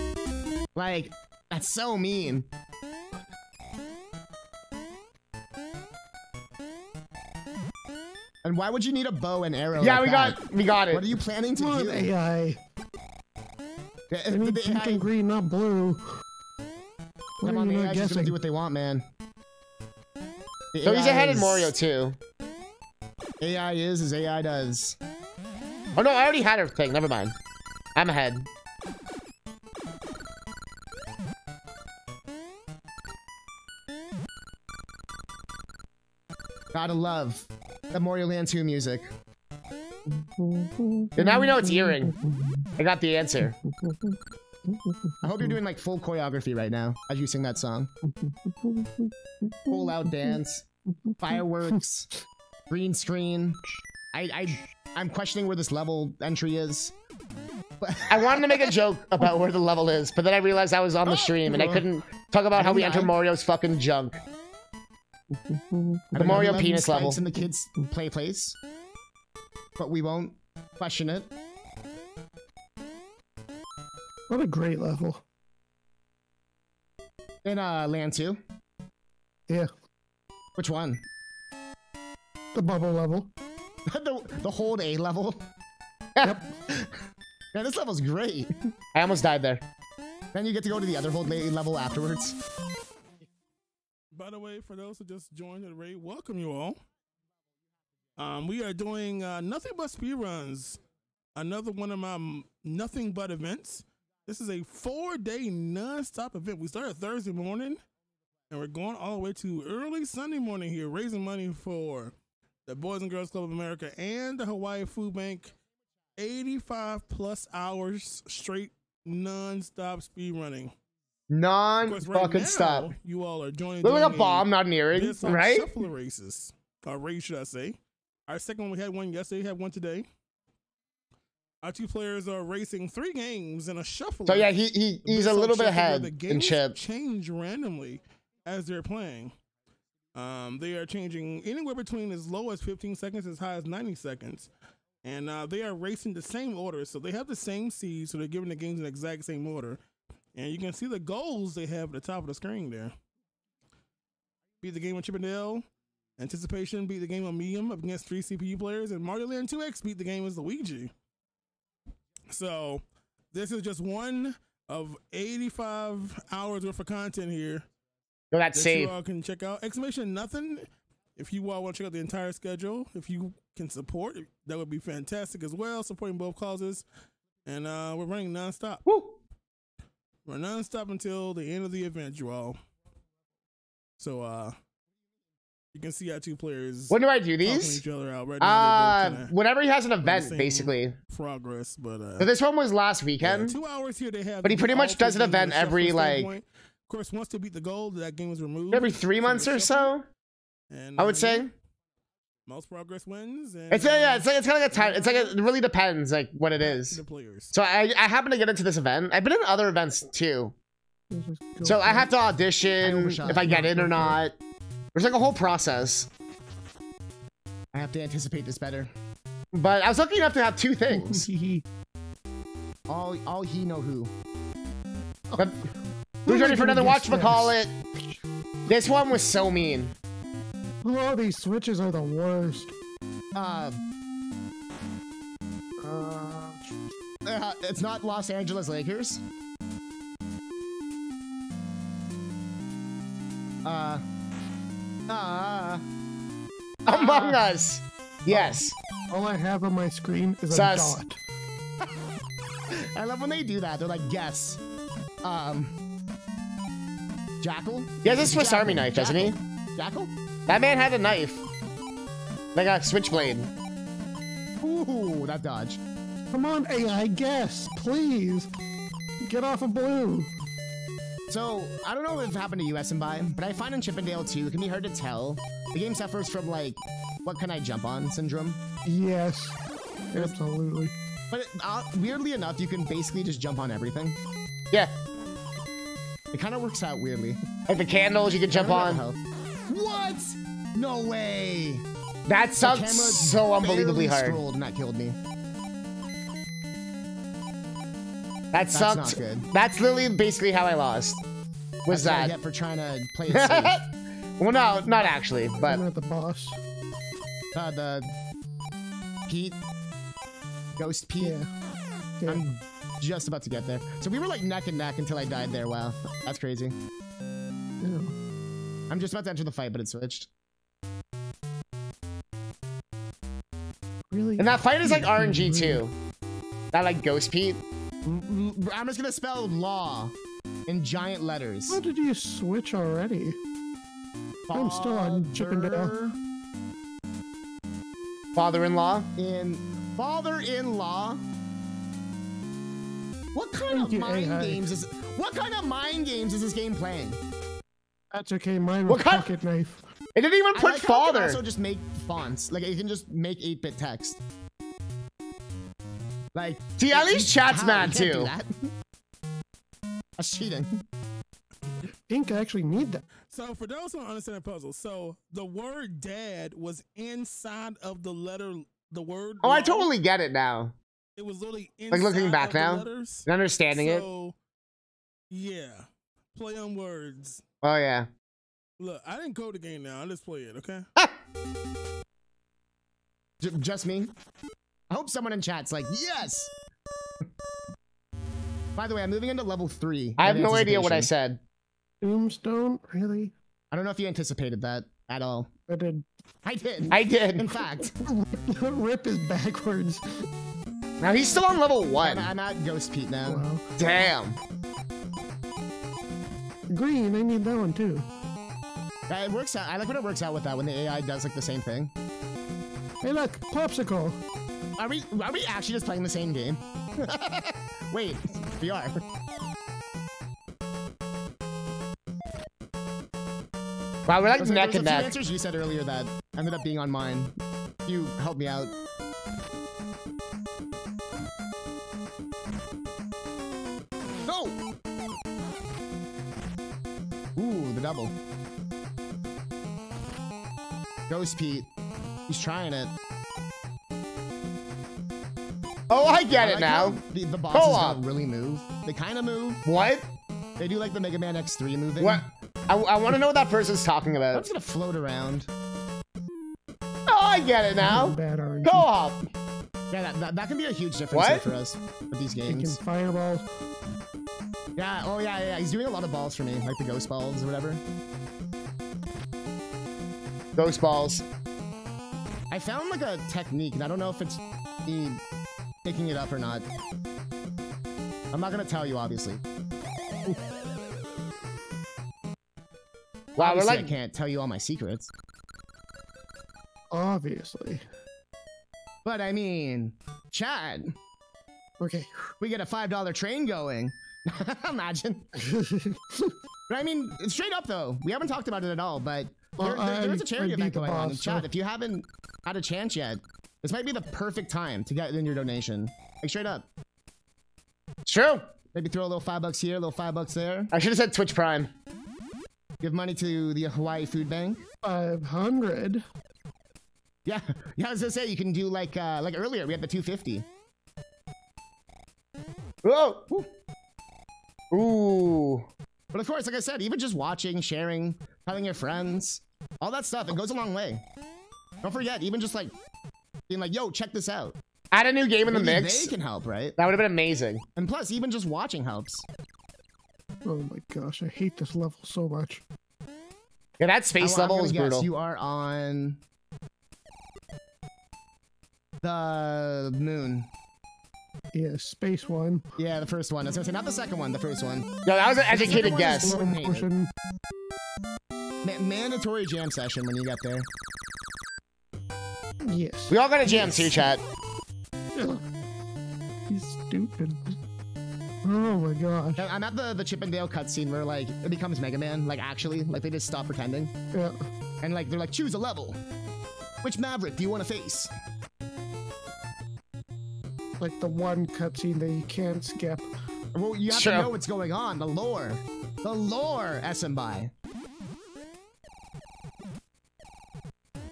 Like, that's so mean. And why would you need a bow and arrow? Yeah, like we got it. What are you planning to do? AI. They need pink and green, not blue. Come on, the AI's just gonna do what they want, man. So he's ahead in Mario too. AI is as AI does. Oh no, I already had her thing. Never mind. I'm ahead. Gotta love the Mario Land 2 music. And now we know it's earring. I got the answer. I hope you're doing like full choreography right now as you sing that song. Full out dance, fireworks, green screen. I'm questioning where this level entry is. I wanted to make a joke about where the level is, but then I realized I was on the stream and I couldn't talk about how we enter Mario's fucking junk. The Mario penis level in the kids' play place, but we won't question it. What a great level in Land 2. Yeah. Which one? The bubble level. the hold A level. Yep. Yeah, this level's great. I almost died there. Then you get to go to the other hold A level afterwards. By the way, for those who just joined the raid, welcome you all. We are doing Nothing But Speedruns, another one of my Nothing But events. This is a 4-day non-stop event. We started Thursday morning, and we're going all the way to early Sunday morning here, raising money for the Boys and Girls Club of America and the Hawaii Food Bank. 85+ hours straight, non-stop speedrunning. Non-fucking-stop. Right, you all are joining. Look like a bomb, not an earring, right? Shuffler races. Or race, should I say. Our second one, we had one yesterday, we had one today. Our two players are racing 3 games in a shuffler. So yeah, he's a little bit ahead. The games change randomly as they're playing. They are changing anywhere between as low as 15 seconds, as high as 90 seconds. And they are racing the same order. So they have the same seeds, so they're giving the games in the exact same order. And you can see the goals they have at the top of the screen there. Beat the game on Chip 'n Dale. Anticipation beat the game on Medium up against 3 CPU players. And Mario Land 2X beat the game as Luigi. So this is just one of 85 hours worth of content here. Yo, that's safe. You all can check out. Exclamation nothing. If you all want to check out the entire schedule, if you can support, that would be fantastic as well. Supporting both causes. And we're running nonstop. Woo! We're non-stop until the end of the event, you all. So, you can see our two players. When do I do these? Each other out right now. Whenever he has an event, basically. Progress, but so this one was last weekend. Yeah, 2 hours here they have. But he pretty much does an event every like. Of course, once they beat the goal, that game was removed. Every 3 months or so. And I would say. Most progress wins. And, it's yeah, it's kind of like a time. It's like it really depends, like what it is. The players. So I happen to get into this event. I've been in other events too. So I have to audition if I get in or not. There's like a whole process. I have to anticipate this better. But I was lucky enough to have 2 things. all he know who. But who's ready for another watch? Whatchamacallit. This one was so mean. Oh, these switches are the worst. It's not Los Angeles Lakers. Among Us. Yes. All I have on my screen is a dot. I love when they do that. They're like, guess. Jackal? He has a Swiss Army knife, doesn't he? Jackal? That man had a knife. Like a switchblade. Ooh, that dodge. Come on, AI, guess, please. Get off of blue. So, I don't know if it happened to you, Smbai, but I find in Chip 'n Dale 2, it can be hard to tell. The game suffers from, like, what can I jump on syndrome? Yes, absolutely. But it, weirdly enough, you can basically just jump on everything. Yeah. It kind of works out weirdly. Like the candles you can jump on. What? No way. That sucks so unbelievably hard. And that killed me. That sucked. That's not good. That's literally basically how I lost. Was that? What I get for trying to play it safe. Well, no, not actually, but. I'm at the boss. The Pete. Ghost Pete. Yeah. Yeah. I'm just about to get there. So we were like neck and neck until I died there. Wow. That's crazy. Yeah. I'm just about to enter the fight, but it switched. Really? And that fight is like RNG too. That like Ghost Pete. I'm just gonna spell law in giant letters. How did you switch already? Father... I'm still on Chip 'n Dale. Father-in-law? In father-in-law? What kind of mind games is this game playing? That's okay, mine was pocket knife. It didn't even put father. It can also just make fonts. Like it can just make 8-bit text. Like, see, at least chat's mad too. That's cheating. I think I actually need that. So for those who don't understand the puzzle, so the word dad was inside of the letter, the word. Oh, I totally get it now. It was literally inside like looking back now and understanding so, it. Yeah. Play on words. Oh, yeah. Look, I didn't code the game now. I just play it, okay? Just me? I hope someone in chat's like, yes! By the way, I'm moving into level 3. I have no idea what I said. Tombstone? Really? I don't know if you anticipated that at all. I did. I did. I did. In fact. Rip is backwards. Now he's still on level 1. I'm at Ghost Pete now. Wow. Damn. Green, I need that one too. It works out. I like when it works out with that, when the AI does like the same thing. Hey look, Popsicle. Are we actually just playing the same game? Wait, we are. Wow, we're like neck and neck. There was a few answers you said earlier that ended up being on mine. You helped me out. No! Ooh, the double. Ghost Pete. He's trying it. Oh, I get it now. The bosses don't really move. They kind of move. What? They do like the Mega Man X3 moving. What? I want to know what that person's talking about. I'm just gonna float around. Oh, I get it now. Go up. Yeah, that can be a huge difference here for us with these games. Fireballs. Yeah. Oh yeah, yeah. He's doing a lot of balls for me, like the ghost balls or whatever. Ghost balls. I found like a technique, and I don't know if it's picking it up or not. I'm not gonna tell you, obviously. Ooh. Wow, obviously, we're like I can't tell you all my secrets. Obviously. But I mean, Chad. Okay. We get a $5 train going. Imagine. But I mean, straight up though, we haven't talked about it at all, but well, there's a charity event going on. Chad, if you haven't had a chance yet, this might be the perfect time to get in your donation. Like straight up. True. Maybe throw a little $5 here, a little $5 there. I should have said Twitch Prime. Give money to the Hawaii Food Bank. 500. Yeah. Yeah, I was gonna say you can do like earlier we had the 250. Whoa. Ooh. Ooh. But of course, like I said, even just watching, sharing, telling your friends, all that stuff, it goes a long way. Don't forget, even just like being like, yo, check this out. Add a new game in the mix. They can help, right? That would have been amazing. And plus, even just watching helps. Oh my gosh, I hate this level so much. Yeah, that space level was brutal. You are on the moon. Yeah, Space One. Yeah, the first one. I was gonna say, not the second one, the first one. No, that was an educated guess. Mandatory jam session when you got there. Yes. We all got a jam too, chat. Ugh. He's stupid. Oh my gosh. I'm at the Chip 'n Dale cutscene where, like, it becomes Mega Man, like, actually. Like, they just stop pretending. Yeah. And, like, they're like, choose a level. Which Maverick do you want to face? Like, the one cutscene that you can't skip. Well, you have to know what's going on. The lore. The lore, Smbai.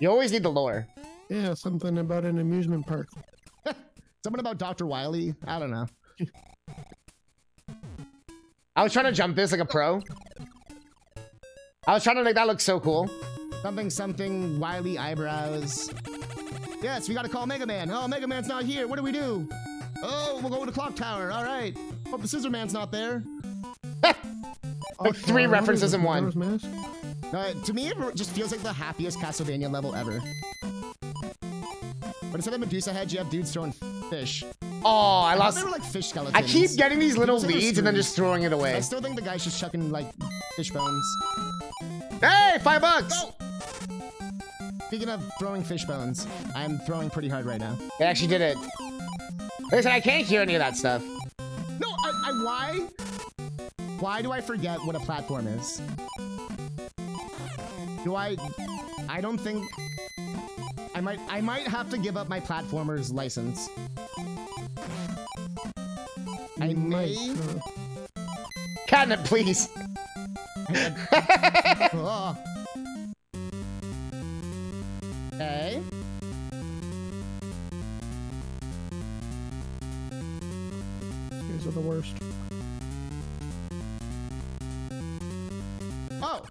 You always need the lore. Yeah, something about an amusement park. Something about Dr. Wily. I don't know. I was trying to jump this like a pro. I was trying to make that look so cool. Something, Wily eyebrows. Yes, we gotta call Mega Man. Oh, Mega Man's not here. What do we do? Oh, we'll go to the clock tower. All right. Hope the Scissor Man's not there. Like three references in one. To me, it just feels like the happiest Castlevania level ever. But instead of Medusa head, you have dudes throwing fish. Oh, I lost. They were like fish skeletons. I keep getting these little leads and then just throwing it away. I still think the guy's just chucking like fish bones. Hey, $5! Oh. Speaking of throwing fish bones, I'm throwing pretty hard right now. They actually did it. Listen, I can't hear any of that stuff. No, why? Why do I forget what a platform is? Do I don't think. I might have to give up my platformer's license. I may. Catnip, please. Oh. Okay. These are the worst. Oh!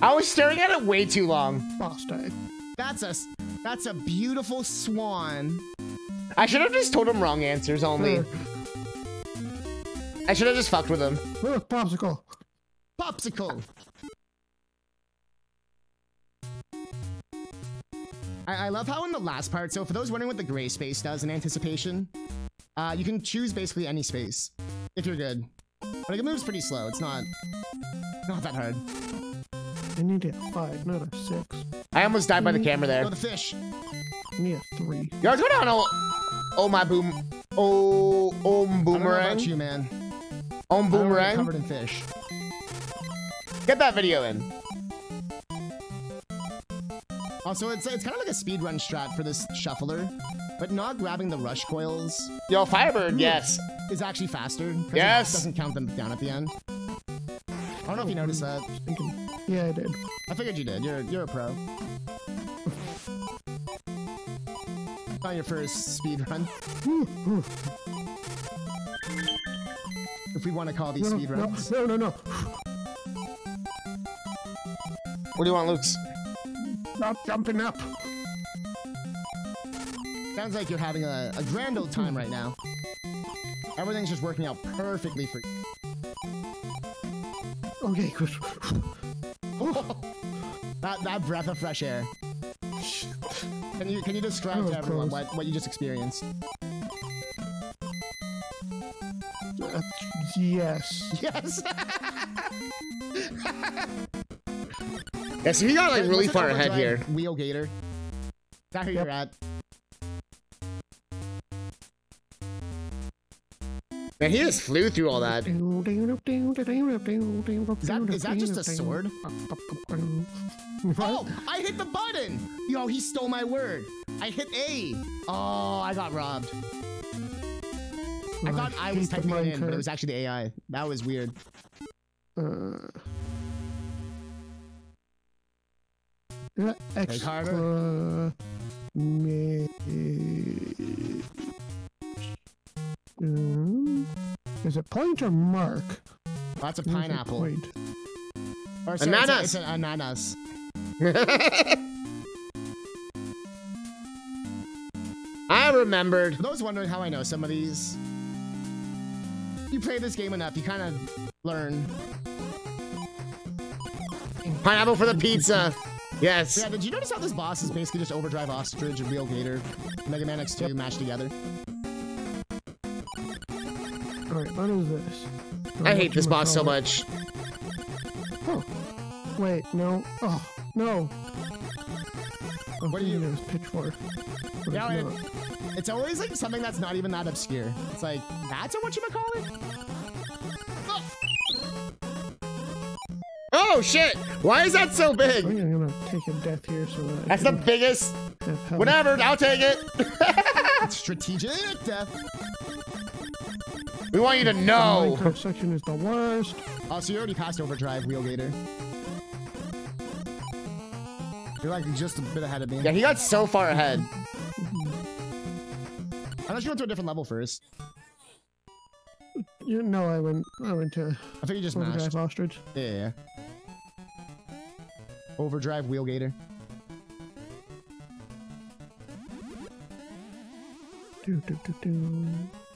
I was staring at it way too long. Bastard. That's a beautiful swan. I should have just told him wrong answers only. I should have just fucked with him. Popsicle. Popsicle. I love how in the last part, so for those wondering what the gray space does in Anticipation, you can choose basically any space if you're good. But it moves pretty slow. It's not that hard. I need a 5, not a 6. I almost died by the camera there. Oh, the fish. I need a 3. Yo, what's going on? Oh, my boom. Oh, boomerang. I don't know about you, man. On boomerang. Covered in fish. Get that video in. Also, it's kind of like a speedrun strat for this shuffler, but not grabbing the rush coils. Yo, Firebird, yes. Is actually faster. Yes. It doesn't count them down at the end. I don't know if you noticed that. Yeah, I did. I figured you did. You're a pro. Not your first speedrun. If we want to call these speedruns. No. What do you want, Luke's? Stop jumping up. Sounds like you're having a grand old time right now. Everything's just working out perfectly for you. Okay, good. That breath of fresh air. Can you describe to everyone what you just experienced? Yes. Yeah, so you got like really far ahead here. Wheel gator. That's where you're at. Man, he just flew through all that. Is that just a sword? Oh, I hit the button! Yo, he stole my word. I hit A. Oh, I got robbed. I thought I was typing it in, but it was actually the AI. That was weird. Is it point or mark? Oh, that's a pineapple. Or sorry, ananas. It's an ananas. I remembered. For those wondering how I know some of these, you play this game enough, you kind of learn. Pineapple for the pizza. Yes. Yeah, did you notice how this boss is basically just Overdrive Ostrich and Real Gator, Mega Man X2 mashed together? Alright, what is this? I hate this boss so much. Oh. Wait, no. Oh, no. What are you doing? Pitchfork. Yeah, it's always like something that's not even that obscure. It's like, that's a whatchamacallit? Oh, shit! Why is that so big? I'm gonna take a death here so that that's the biggest! Whatever, I'll take it! It's strategic death. We want you to know! The section is the worst. Oh, so you already passed overdrive, Wheelgator. You're like just a bit ahead of me. Yeah, he got so far ahead. Unless you went to a different level first. You know, I went to. I think you just overdrive mashed. Ostrich. Yeah. Overdrive Wheelgator.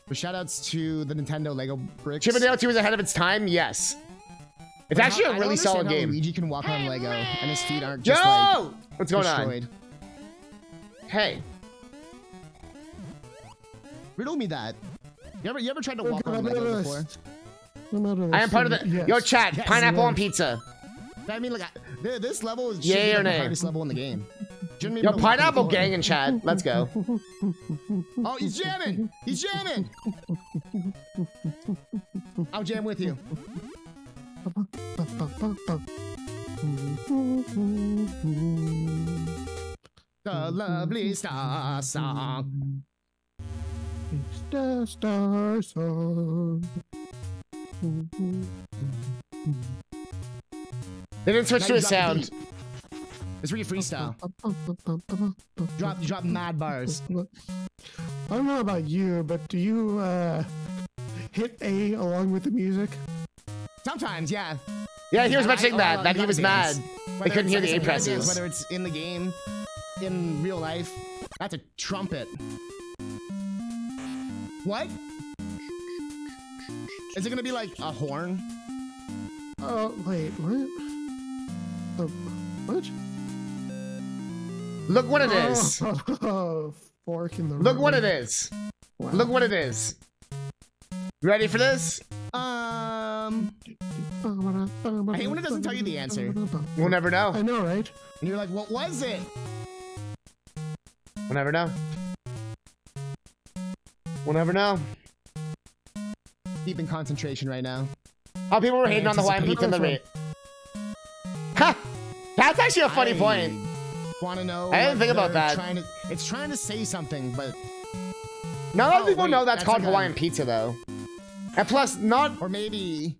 But shoutouts to the Nintendo Lego bricks. Chip 'n Dale 2 is ahead of its time. Yes. It's actually a really solid game. Luigi can walk on Lego and his feet aren't just like what's going on? Hey. Riddle me that. You ever tried to walk on Lego before? I am part of the yo chat. Pineapple on pizza. I mean, like this level is yay or nay. The hardest level in the game. Yo, Pineapple Gang in chat. Let's go. Oh, he's jamming. He's jamming. I'll jam with you. The lovely star song. It's the star song. They didn't switch to a sound. It's really freestyle. Drop mad bars. I don't know about you, but do you hit A along with the music? Sometimes, yeah. Yeah, he was mentioning that he was mad. They couldn't hear the A presses. Whether it's in the game, in real life, that's a trumpet. What? Is it gonna be like a horn? Oh, wait, what? What? Look what it is. Oh, fork in the room. Look what it is. Wow. Look what it is. Ready for this? I hate when it doesn't tell you the answer. We'll never know. I know, right? And you're like, what was it? We'll never know. We'll never know. Deep in concentration right now. Oh, people were hating on the Hawaiian pizza in the rate. Ha! That's actually a funny point. Want to know? I didn't think about that. It's trying to say something, but not a lot of people know that's called Hawaiian pizza, though. And plus, not or maybe.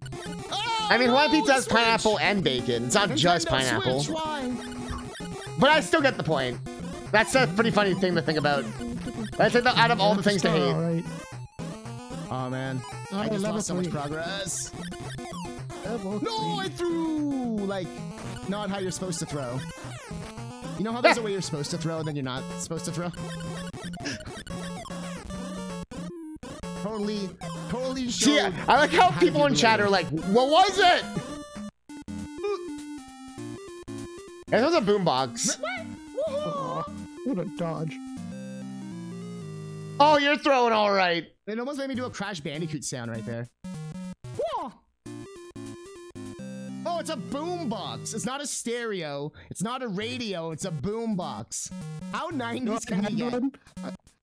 Oh, I mean, Hawaiian pizza has pineapple and bacon. It's not just pineapple. But I still get the point. That's a pretty funny thing to think about. That's like out of all the things to hate. Right. Oh man, I just lost so much progress. No, I threw like not how you're supposed to throw. You know how there's a way you're supposed to throw, and then you're not supposed to throw? Totally sure. Yeah, I like how people in chat are like, what was it? This was a boombox. Oh, what a dodge. Oh, you're throwing all right. It almost made me do a Crash Bandicoot sound right there. Oh, it's a boombox. It's not a stereo. It's not a radio. It's a boombox. How 90s can you get?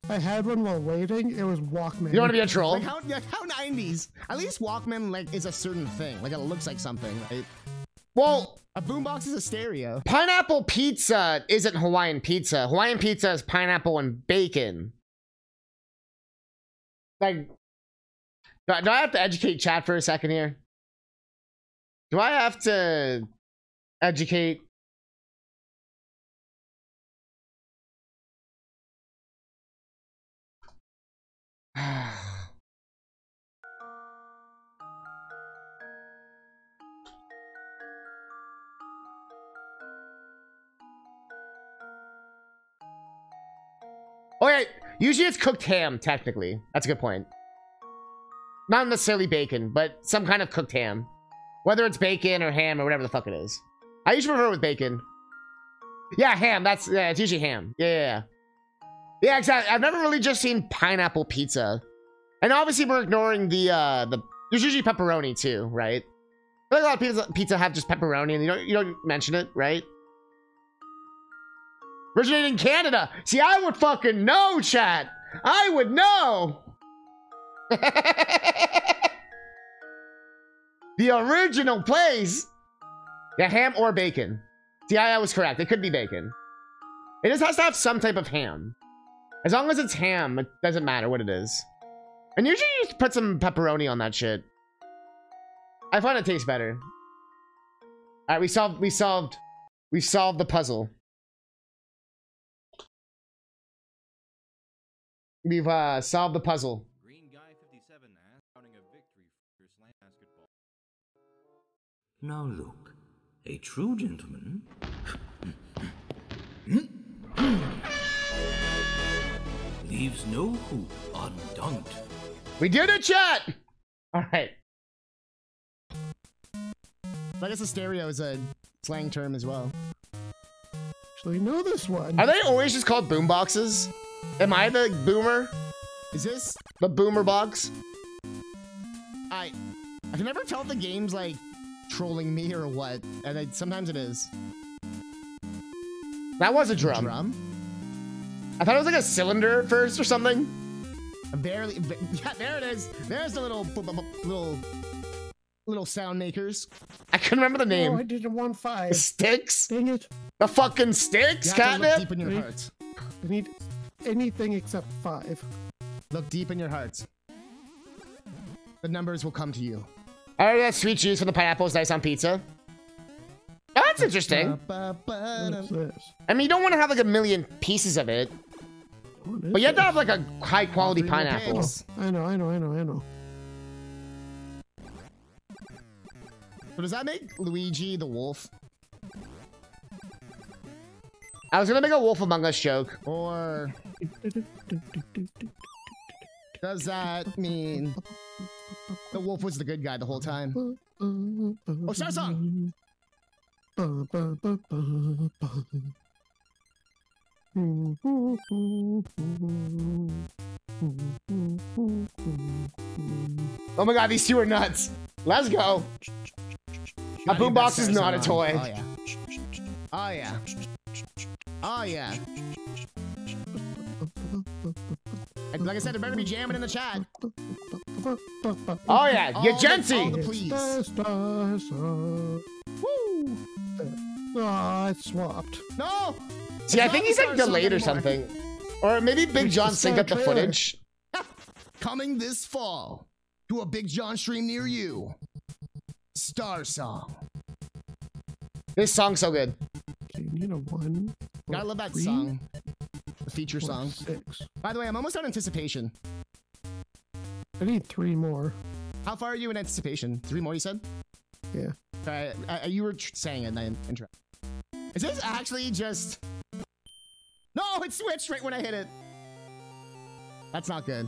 I had one while waiting. It was Walkman. You don't want to be a troll. Like how 90s? At least Walkman like is a certain thing. Like it looks like something, right? Well, a boombox is a stereo. Pineapple pizza isn't Hawaiian pizza. Hawaiian pizza is pineapple and bacon. Like, do I have to educate chat for a second here? Do I have to educate? Okay, usually it's cooked ham, technically. That's a good point. Not necessarily bacon, but some kind of cooked ham. Whether it's bacon or ham or whatever the fuck it is. I usually prefer it with bacon. Yeah, ham. That's it's usually ham. Yeah, exactly. I've never really just seen pineapple pizza. And obviously we're ignoring the there's usually pepperoni too, right? Like a lot of pizza have just pepperoni and you don't mention it, right? Originated in Canada. See, I would fucking know, chat. I would know. The original place. Yeah, ham or bacon. See, I was correct. It could be bacon. It just has to have some type of ham. As long as it's ham, it doesn't matter what it is. And usually you just put some pepperoni on that shit. I find it tastes better. All right, we solved the puzzle. We've solved the puzzle. Green guy 57 counting a victory for your slam basketball. Now look, a true gentleman. Leaves no hoop undone. We did it, chat. All right. I guess a stereo is a slang term as well. Actually, know this one. Are they always just called boomboxes? Am I the boomer? Is this the boomer box? I can never tell if the game's like trolling me or what, and sometimes it is. That was a drum. I thought it was like a cylinder at first or something. Yeah, there it is. There's the little sound makers. I couldn't remember the name. Oh, I did a 1-5. The sticks. Dang it. The fucking sticks, Catnip. Deep in your hearts. I need anything except 5. Look deep in your hearts. The numbers will come to you. I already got sweet juice from the pineapple slice on pizza. Oh, that's interesting. I mean, you don't want to have like a million pieces of it, but you have to have like a high quality pineapple. I know. So does that make Luigi the wolf? I was gonna make a Wolf Among Us joke, or does that mean the wolf was the good guy the whole time? Oh, star song! Oh my god, these two are nuts! Let's go! A boombox is not a toy. Oh yeah. Oh yeah. Oh yeah. Like I said, it better be jamming in the chat. Oh yeah, you're Gency. Please. Woo! Oh, it swapped. No. See, I think he's like delayed or something, or maybe Big John synced up the footage. Coming this fall to a Big John stream near you. Star song. This song's so good. You know, one. Gotta love that song. The feature song. 6. By the way, I'm almost on Anticipation. I need 3 more. How far are you in Anticipation? 3 more, you said? Yeah. You were saying it, and I interrupted. Is this actually just... No, it switched right when I hit it. That's not good.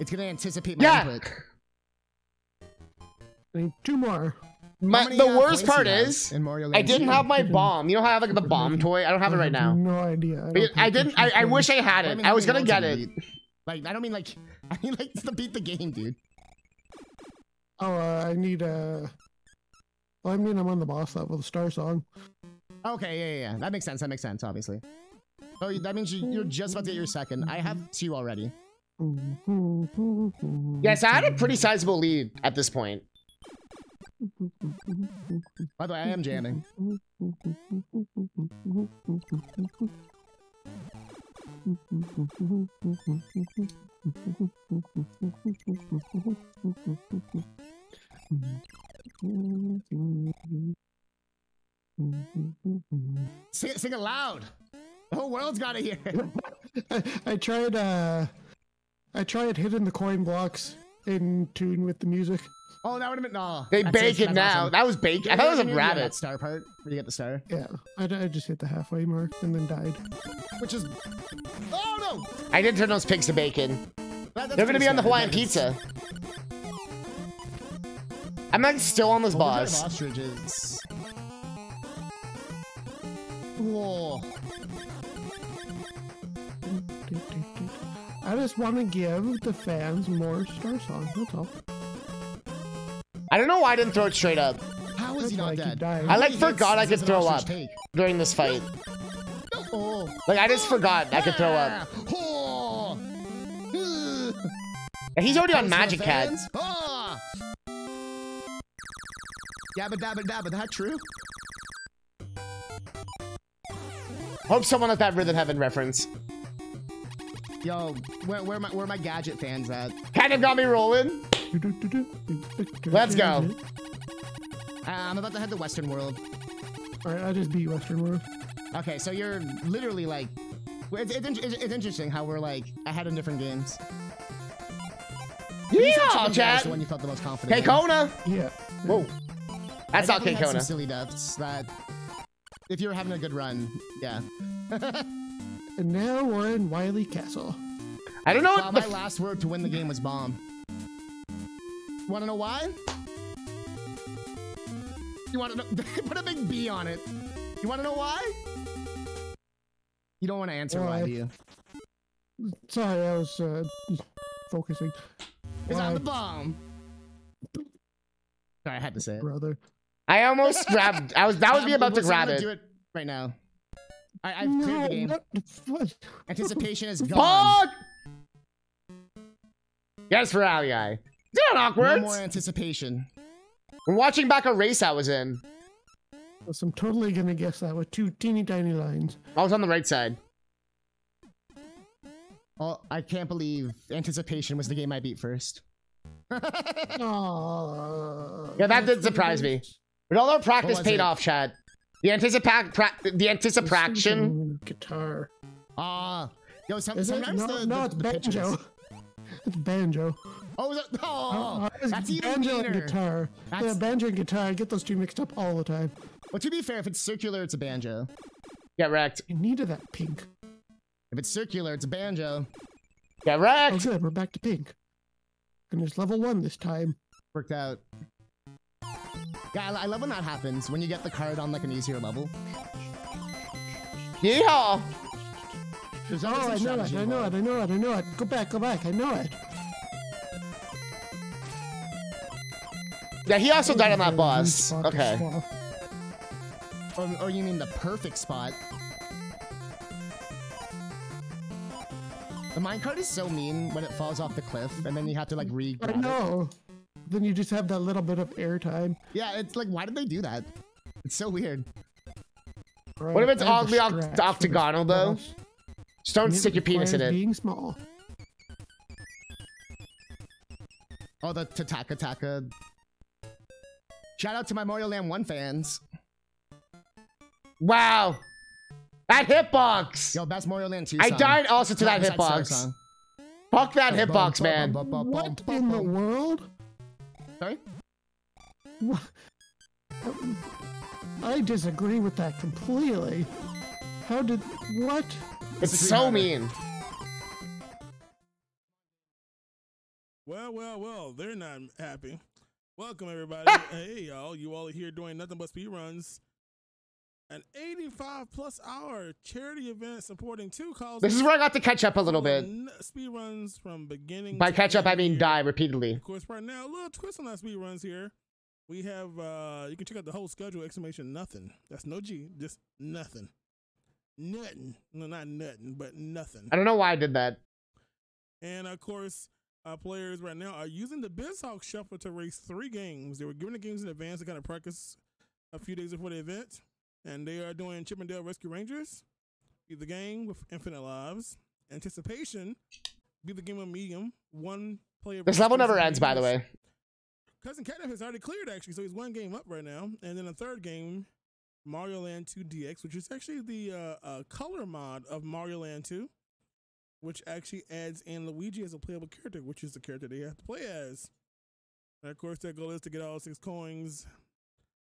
It's gonna anticipate my input. I need 2 more. The worst part is, I didn't have my bomb. You know how I have like the bomb toy? I don't have it right now. No idea. I wish I had it. I was gonna get it. Like, I don't mean like, I mean like to beat the game, dude. Oh, I need a. Well, I mean, I'm on the boss level, the star song. Okay, yeah. That makes sense. That makes sense, obviously. Oh, that means you're just about to get your second. I have 2 already. Yes, I had a pretty sizable lead at this point. By the way, I am jamming. Sing it loud. The whole world's gotta hear it. I tried hitting the coin blocks in tune with the music. Oh, that would have been no. They bake it now. Awesome. That was bake. I thought it was a rabbit. That star part. Where you get the star? Yeah. I just hit the halfway mark and then died. Which is. Oh no! I didn't turn those pigs to bacon. They're gonna be on the Hawaiian pizza. I'm like still on this boss. Ostriches. Whoa. I just want to give the fans more Star Song. That's all. I don't know why I didn't throw it straight up. How is he not dead? I like forgot I could throw up during this fight. Like I just forgot I could throw up. He's already on Magic Cat. Yabba dabba dabba, that true? Hope someone at that Rhythm Heaven reference. Yo, where are my gadget fans at? Kind of got me rolling. Let's go. I'm about to head to Western World. All right, I just beat Western World. Okay, so you're literally like, it's interesting how we're like ahead in different games. Yeah, chat. When you felt the most confident. Hey, Kona. Yeah. Whoa. That's not Kona. Some silly deaths that, if you're having a good run, yeah. And now we're in Wily Castle. I don't know. My last word to win the game was bomb. Want to know why? You want to know? Put a big B on it. You want to know why? You don't want to answer why, do you? Sorry, I was focusing. It's on the bomb. Sorry, I had to say it. Brother. I almost grabbed. I was about to grab it. Do it right now. I've cleared the game. What? Anticipation is gone. Fuck! Yes, for Alley Guy. Not awkward. No more anticipation. We're watching back a race I was in. Yes, I'm totally gonna guess that with two teeny tiny lines. I was on the right side. Oh, I can't believe Anticipation was the game I beat first. Yeah, that did surprise me. But all our practice paid off, Chad. The anticipation guitar. Ah, yo, sometimes it's banjo. It's banjo. Oh, that's even banjo meaner. And guitar. That's... Yeah, banjo and guitar. I get those two mixed up all the time. Well, to be fair, if it's circular, it's a banjo. Get wrecked. I needed that pink. If it's circular, it's a banjo. Get wrecked. Oh, good. We're back to pink. And it's level 1 this time. Worked out. Yeah, I love when that happens. When you get the card on like an easier level. Yeehaw! There's I know it. Go back. I know it. Yeah, he also died on that boss. Okay. Or you mean the perfect spot. The minecart is so mean when it falls off the cliff, and then you have to like re-grab it. I know. Then you just have that little bit of air time. Yeah, it's like, why did they do that? It's so weird. Right, what if it's oddly octagonal, though? Just don't stick your penis in it. Being small. Oh, the tataka. Shout out to my Mario Land 1 fans. Wow. That hitbox. Yo, best Mario Land 2 song. I died also to that hitbox. Fuck that hitbox, man. What in the world? Sorry? I disagree with that completely. How did... What? It's so mean. Well, they're not happy. Welcome, everybody. Hey, y'all. You all are here doing Nothing But Speedruns. An 85+ hour charity event supporting two causes. This is where I got to catch up a little bit. Speedruns from beginning. By catch up, I mean die repeatedly. Of course, right now, a little twist on our speedruns here. We have, you can check out the whole schedule, !nothing. That's no G, just nothing. Nothing. No, not nothing, but nothing. I don't know why I did that. And of course, our players right now are using the BizHawk Shuffler to race 3 games. They were given the games in advance to kind of practice a few days before the event. And they are doing Chip 'n Dale Rescue Rangers, Be the Game with Infinite Lives, Anticipation, Be the Game of Medium, one player. This level never ends, by the way. Cousin Catnip has already cleared, actually, so he's 1 game up right now. And then a 3rd game, Mario Land 2 DX, which is actually the color mod of Mario Land 2, which actually adds in Luigi as a playable character, which is the character they have to play as. And, of course, their goal is to get all 6 coins.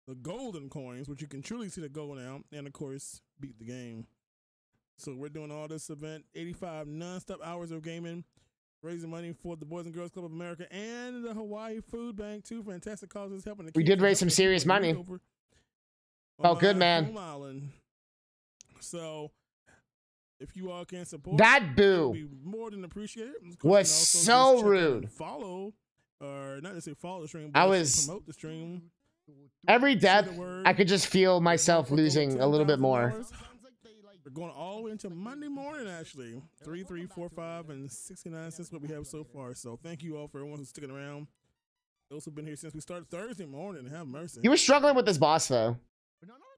The golden coins, which you can truly see the gold now, and of course, beat the game. So we're doing all this event, 85 non-stop hours of gaming, raising money for the Boys and Girls Club of America and the Hawaii Food Bank, 2 fantastic causes helping the kids. We did raise some serious money. Oh, good, man. Island. So If you all can support that boo, be more than appreciated. Was so rude. Follow or not necessarily follow the stream. But I was promote the stream. Every death, I could just feel myself losing a little bit more. We're going all the way into Monday morning, actually. 3, 3, 4, 5, and 69 cents what we have so far. So thank you all for everyone who's sticking around. Those who've been here since we started Thursday morning. Have mercy. You were struggling with this boss though.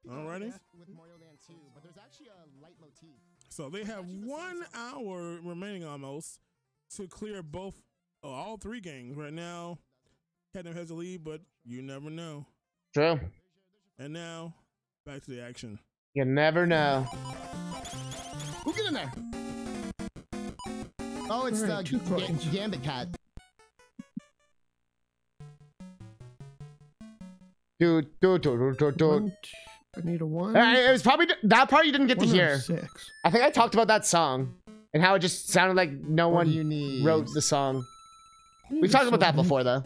Alrighty. With Mario Land 2, but there's actually a light motif. So they have 1 hour remaining almost to clear both all three games right now. Catnip has the lead, but you never know. True. And now, back to the action. You never know. Who get in there? Oh, it's the Gambit Cat. I need a one. It was probably that part you didn't get to hear. Six. I think I talked about that song and how it just sounded like no one wrote the song. We talked about that before, though.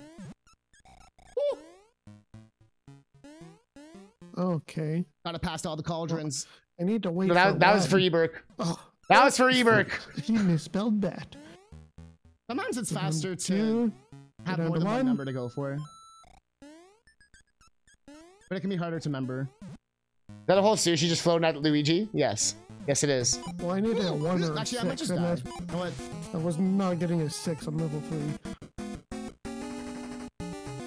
Okay. Gotta pass all the cauldrons. I need to wait. No, that was for Eberk. Oh. That was for Eberk. He misspelled that. Sometimes it's faster to have more than one number to go for, but it can be harder to remember. Is that a whole sushi just floating at Luigi? Yes. Yes, it is. Well, I need a one or actually, a six. I might just die. I was not getting a six on level 3.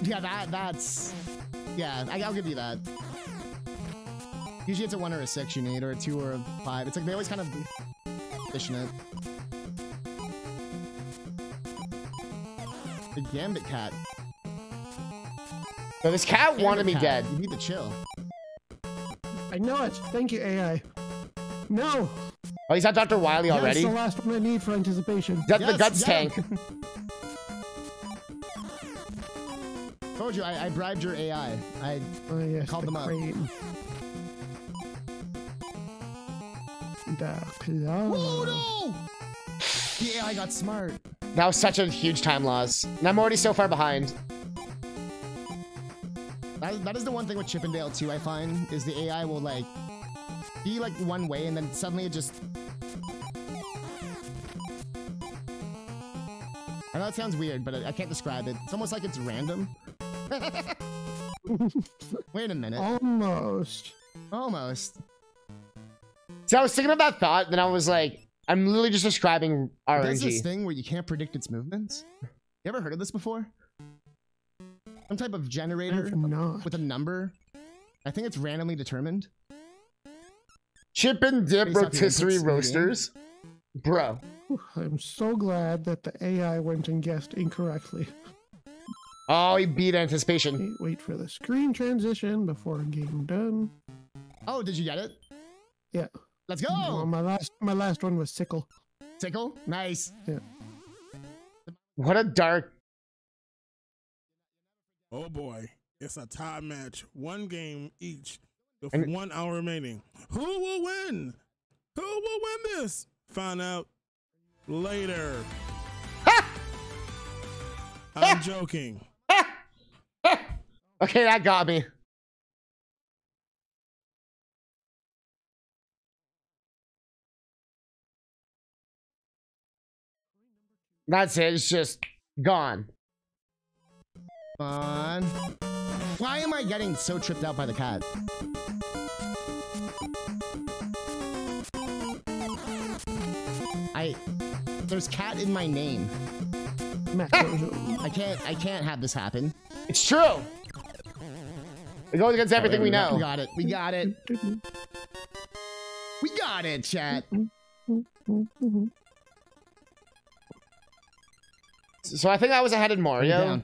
Yeah, that's... Yeah, I'll give you that. Usually it's a 1 or a 6 you need, or a 2 or a 5. It's like they always kind of fishing it. The Gambit Cat. So this cat wanted me dead. You need to chill. I know it. Thank you, AI. No. Oh, he's at Dr. Wily already? That's the last one I need for anticipation. That's the guts tank. Told you, I bribed your AI. I called them up. Whoa, no! The AI got smart. That was such a huge time loss. And I'm already so far behind. That is the one thing with Chip 'n Dale 2, I find, is the AI will, like, be, like, one way, and then suddenly it just... I know it sounds weird, but I can't describe it. It's almost like it's random. Wait a minute. Almost. Almost. So I was thinking about that thought, then I was like, I'm literally just describing RNG. There's this thing where you can't predict its movements. You ever heard of this before? Some type of generator with a number. I think it's randomly determined. Chip and dip rotisserie roasters. Bro. I'm so glad that the AI went and guessed incorrectly. Oh, he beat anticipation. Wait for the screen transition before getting done. Oh, did you get it? Yeah. Let's go! No, my last one was Sickle. Sickle? Nice. Yeah. What a dark... Oh boy, it's a tie match. One game each with 1 hour remaining. Who will win? Who will win this? Find out later. I'm joking. Okay, that got me. That's it, it's just gone. On. Why am I getting so tripped out by the cat? There's cat in my name. I can't have this happen. It's true. It goes against everything we know. We got it. We got it, chat. So I think I was ahead of Mario.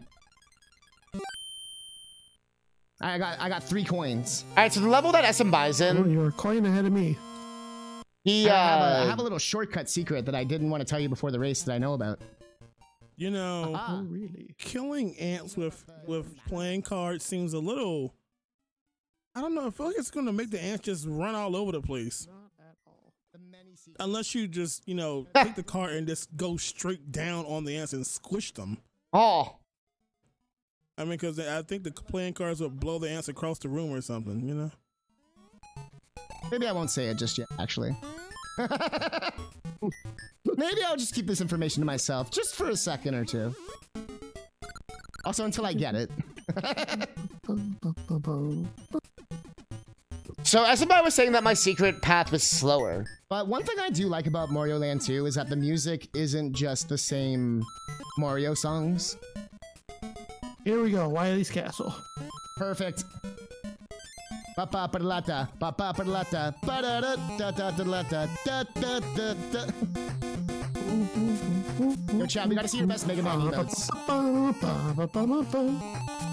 I got 3 coins. All right, so the level that Smbai's in. Oh, you're a coin ahead of me. He, I have a little shortcut secret that I didn't want to tell you before the race that I know about. You know, killing ants with playing cards seems a little. I don't know. I feel like it's going to make the ants just run all over the place. Unless you just, you know, take the card and just go straight down on the ants and squish them. Oh. I mean, because I think the playing cards will blow the ants across the room or something, you know? Maybe I won't say it just yet, actually. Maybe I'll just keep this information to myself, just for a second or two. Also, until I get it. So, as I was saying that my secret path was slower. But one thing I do like about Mario Land 2 is that the music isn't just the same Mario songs. Here we go, Wily's Castle. Perfect. Papa perlata, papa perlata, da da da da da da da da. Yo, chat, we gotta see your best Mega Man emotes.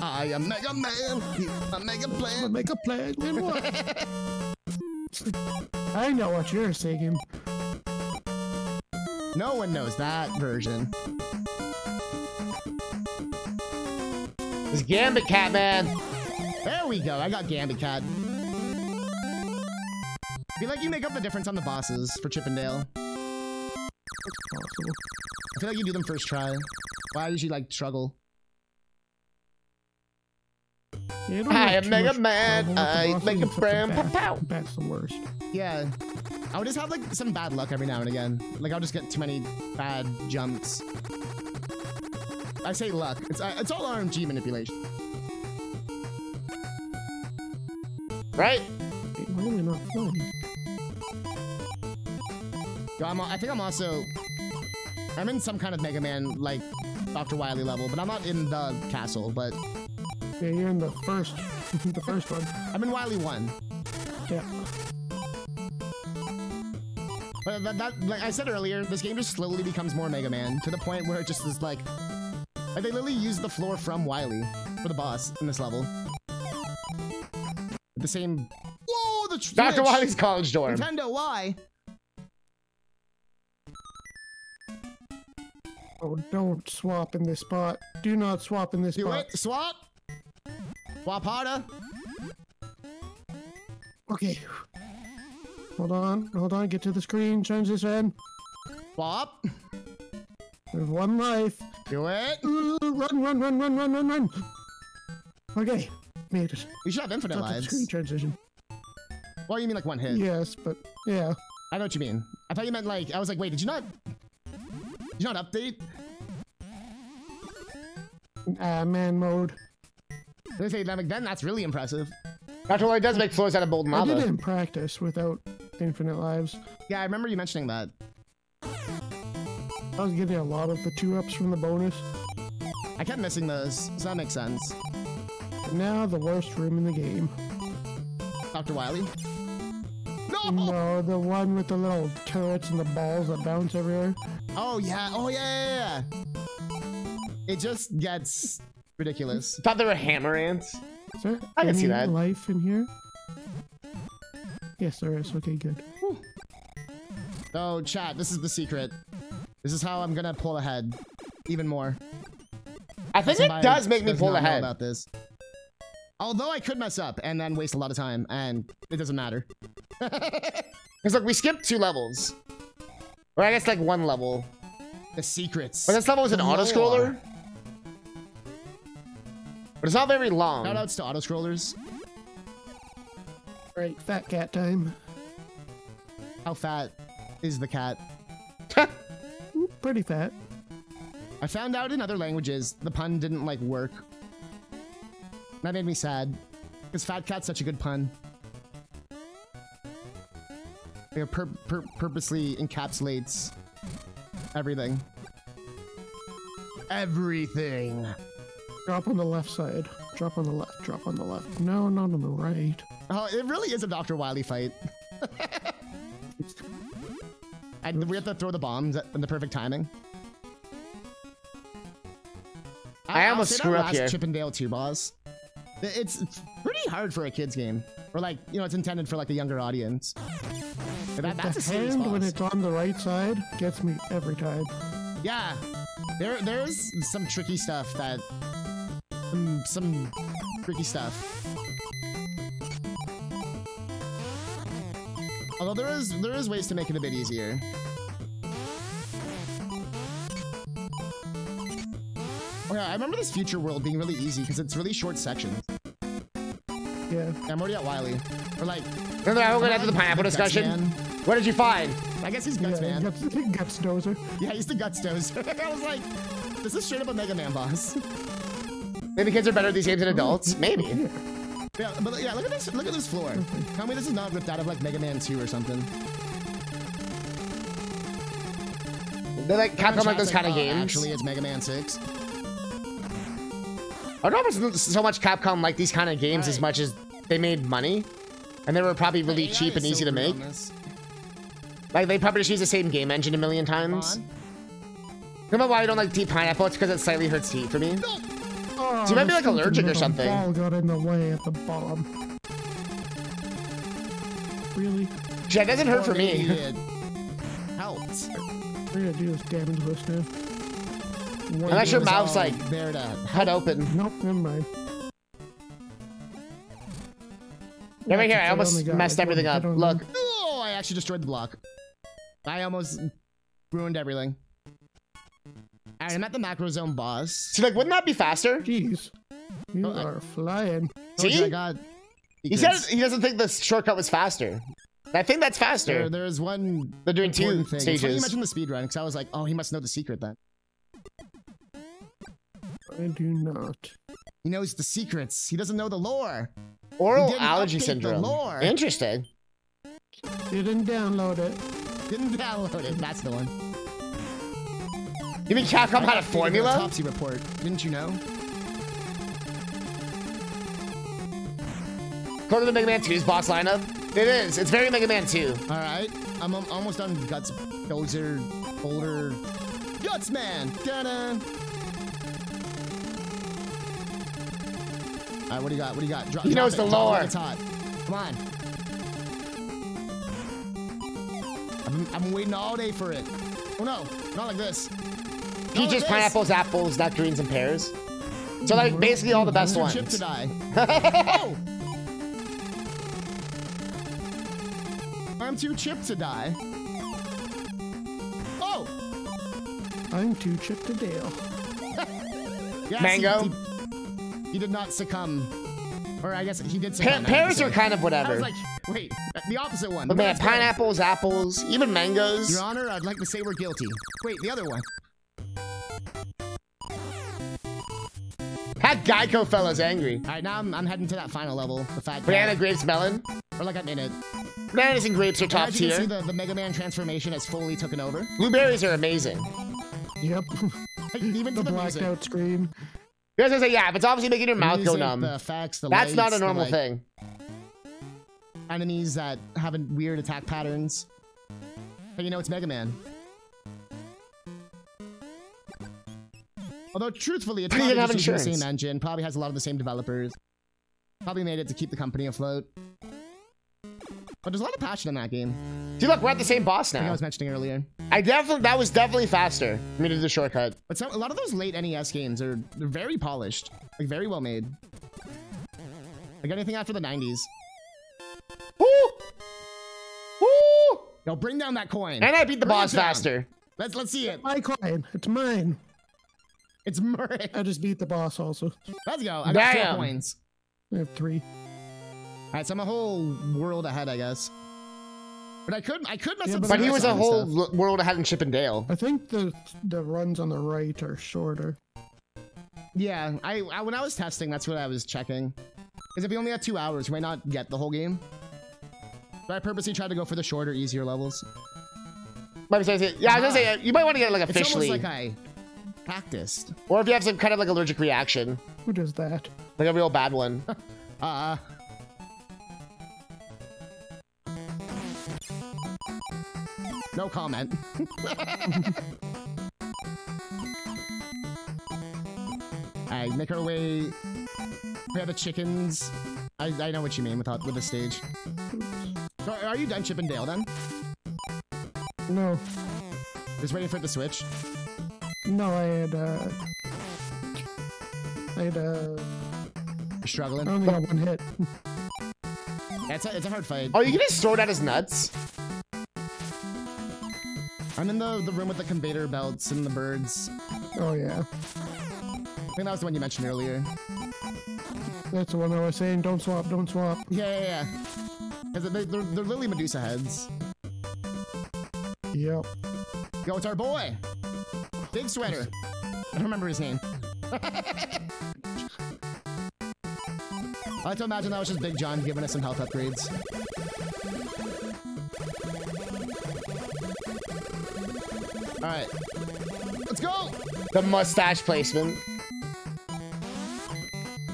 I am Mega Man. I make a plan. Make a plan. And what? I know what you're singing. No one knows that version. It's Gambit Cat, man. There we go. I got Gambit Cat. I feel like you make up the difference on the bosses for Chip 'n Dale. I feel like you do them first try. Why usually like struggle? Yeah, I am Mega Man. I make a friend. Pow pow. That's the worst. Yeah, I would just have like some bad luck every now and again. Like I'll just get too many bad jumps. I say luck. It's all RNG manipulation. Right? It's really not fun. Yo, I think I'm also... I'm in some kind of Mega Man, like, Dr. Wily level, but I'm not in the castle, but... Yeah, you're in the first... the first one. I'm in Wily 1. Yeah. But that, like I said earlier, this game just slowly becomes more Mega Man, to the point where it just is like... Like, they literally use the floor from Wily for the boss in this level. The same... Whoa, the Twitch. Dr. Wily's college dorm. Nintendo, why? Oh, don't swap in this spot. Do not swap in this spot. Do it. Swap. Swap harder. Okay. Hold on. Hold on. Get to the screen. Change this in. Swap. There's one life. Do it. Ooh, run, run, run, run, run, run, run. Okay. Made it. We should have infinite lives. Screen transition. Well, you mean like one hit? Yes, but yeah. I know what you mean. I thought you meant like I was like, wait, did you not update? Ah, man mode. They say that then that's really impressive. After all, it does make floors out of bold lava. I did it in practice without infinite lives. Yeah, I remember you mentioning that. I was getting a lot of the 2-ups from the bonus. I kept missing those, so that makes sense. Now the worst room in the game. Dr. Wily? No! No, the one with the little turrets and the balls that bounce everywhere. Oh yeah, oh yeah, yeah, yeah. It just gets ridiculous. I thought there were hammer ants. Is there I can see that. Life in here? Yes, there is. Okay, good. Whew. Oh, chat, this is the secret. This is how I'm gonna pull ahead even more. I think it does make me pull ahead about this. Although I could mess up and then waste a lot of time, and it doesn't matter. Because look, we skipped 2 levels. Or I guess like 1 level. The secrets. But this level is an auto-scroller. But it's not very long. Shoutouts to auto-scrollers. Right, fat cat time. How fat is the cat? Pretty fat. I found out in other languages, the pun didn't like work. That made me sad, because Fat Cat's such a good pun. It purposely encapsulates everything. Everything. Drop on the left side. Drop on the left. Drop on the left. No, not on the right. Oh, it really is a Dr. Wily fight. And we have to throw the bombs in the perfect timing. I almost screwed up here. Chip 'n Dale 2 boss. It's pretty hard for a kid's game. Or like, you know, it's intended for like a younger audience. That's the hand when it's on the right side gets me every time. Yeah. There's some tricky stuff that... Some tricky stuff. Although there is ways to make it a bit easier. Oh yeah, I remember this future world being really easy because it's really short sections. Yeah. I'm already at Wily. We're like... Remember, we're going after the pineapple discussion. What did you find? I guess he's Guts, man. Guts Dozer. Yeah, he's the Guts Dozer. I was like, this is straight up a Mega Man boss. Maybe kids are better at these games than adults. Maybe. Yeah, but yeah, look at this floor. Tell me this is not ripped out of like Mega Man 2 or something. They like Capcom like those kind of games. Actually, it's Mega Man 6. I don't know if it's so much Capcom like these kind of games as much as they made money. And they were probably really cheap and easy to make. Like, they probably just use the same game engine a million times. Think about why I don't like deep pineapple. It's because it slightly hurts teeth for me. Oh, so you might be like allergic or something. The ball got in the way at the bottom. Really? Yeah, it doesn't hurt for me. Helps. We're gonna do this damage list now. Unless your mouth's like cut open. Nope, never mind. Yeah, right here, I almost messed everything up. Look. Oh, I actually destroyed the block. I almost ruined everything. Alright, I'm at the macro zone boss. See, like, wouldn't that be faster? Jeez. You are flying. See? Oh, God. He said he doesn't think the shortcut was faster. I think that's faster. There's one. They're doing two thing. Stages. You mentioned the speedrun, because I was like, oh, he must know the secret then. I do not. He knows the secrets. He doesn't know the lore. Oral allergy syndrome. Interesting. You didn't download it. That's the one. You mean Capcom had a formula? Autopsy report. Didn't you know? Go to the Mega Man 2's boss lineup. It is. It's very Mega Man 2. All right. I'm almost done with Guts Dozer, Boulder, Guts Man. Ta-da. All right, what do you got? What do you got? Drop, he knows the lore. It's hot. Come on. I'm waiting all day for it. Oh no, not like this. Peaches, pineapples, apples, nectarines, and pears. So like basically all the best ones. Chip to die. Oh. I'm too chipped to die. Oh! I'm too chipped to Dale. Yes, Mango. He did not succumb. Or I guess he did succumb. Pears are kind of whatever. I was like, wait, the opposite one. But man, pineapples, apples, even mangoes. Your Honor, I'd like to say we're guilty. Wait, the other one. That Geico fella's angry. All right, now I'm heading to that final level. The fact banana, grapes, melon. Or like I'm in it. Bananas and grapes are top tier. See the Mega Man transformation has fully taken over. Blueberries are amazing. Yep. Even the blacked out screen. You guys are saying, yeah, if it's obviously making your mouth go numb. The facts, the that's lights, not a normal thing. Enemies that have weird attack patterns. But you know, it's Mega Man. Although, truthfully, it's probably just the same engine. Probably has a lot of the same developers. Probably made it to keep the company afloat. But there's a lot of passion in that game. See, look, we're at the same boss now. I was mentioning earlier. That was definitely faster for me to do the shortcut. But a lot of those late NES games are very polished, like very well made. Like anything after the 90s. Woo! Woo! Yo, bring down that coin. And I beat the boss faster. Let's see it. My coin. It's mine. It's Murray. I just beat the boss also. Let's go. I got 2 coins. I have 3. All right, so I'm a whole world ahead, I guess. But I could mess up. But he was a whole world ahead in Chip 'n Dale. I think the runs on the right are shorter. Yeah, I when I was testing, that's what I was checking. Because if you only have 2 hours, you might not get the whole game. But I purposely tried to go for the shorter, easier levels. Might be yeah, I was gonna say you might want to get like officially. It's almost like I practiced. Or if you have some kind of like allergic reaction. Who does that? Like a real bad one. No comment. Alright, make our way. We have the chickens. I know what you mean with the stage. So are you done Chip 'n Dale then? No. Just waiting for it to switch? No, I had You're struggling? I only got 1 hit. It's a hard fight. Oh, you can just throw it at his nuts? I'm in the room with the conveyor belts and the birds. Oh, yeah. I think that was the one you mentioned earlier. That's the one I was saying, don't swap, don't swap. Yeah, yeah, yeah. They're literally Medusa heads. Yep. Go, it's our boy. Big Sweater. I don't remember his name. I like to imagine that was just Big John giving us some health upgrades. Alright. Let's go! The mustache placement.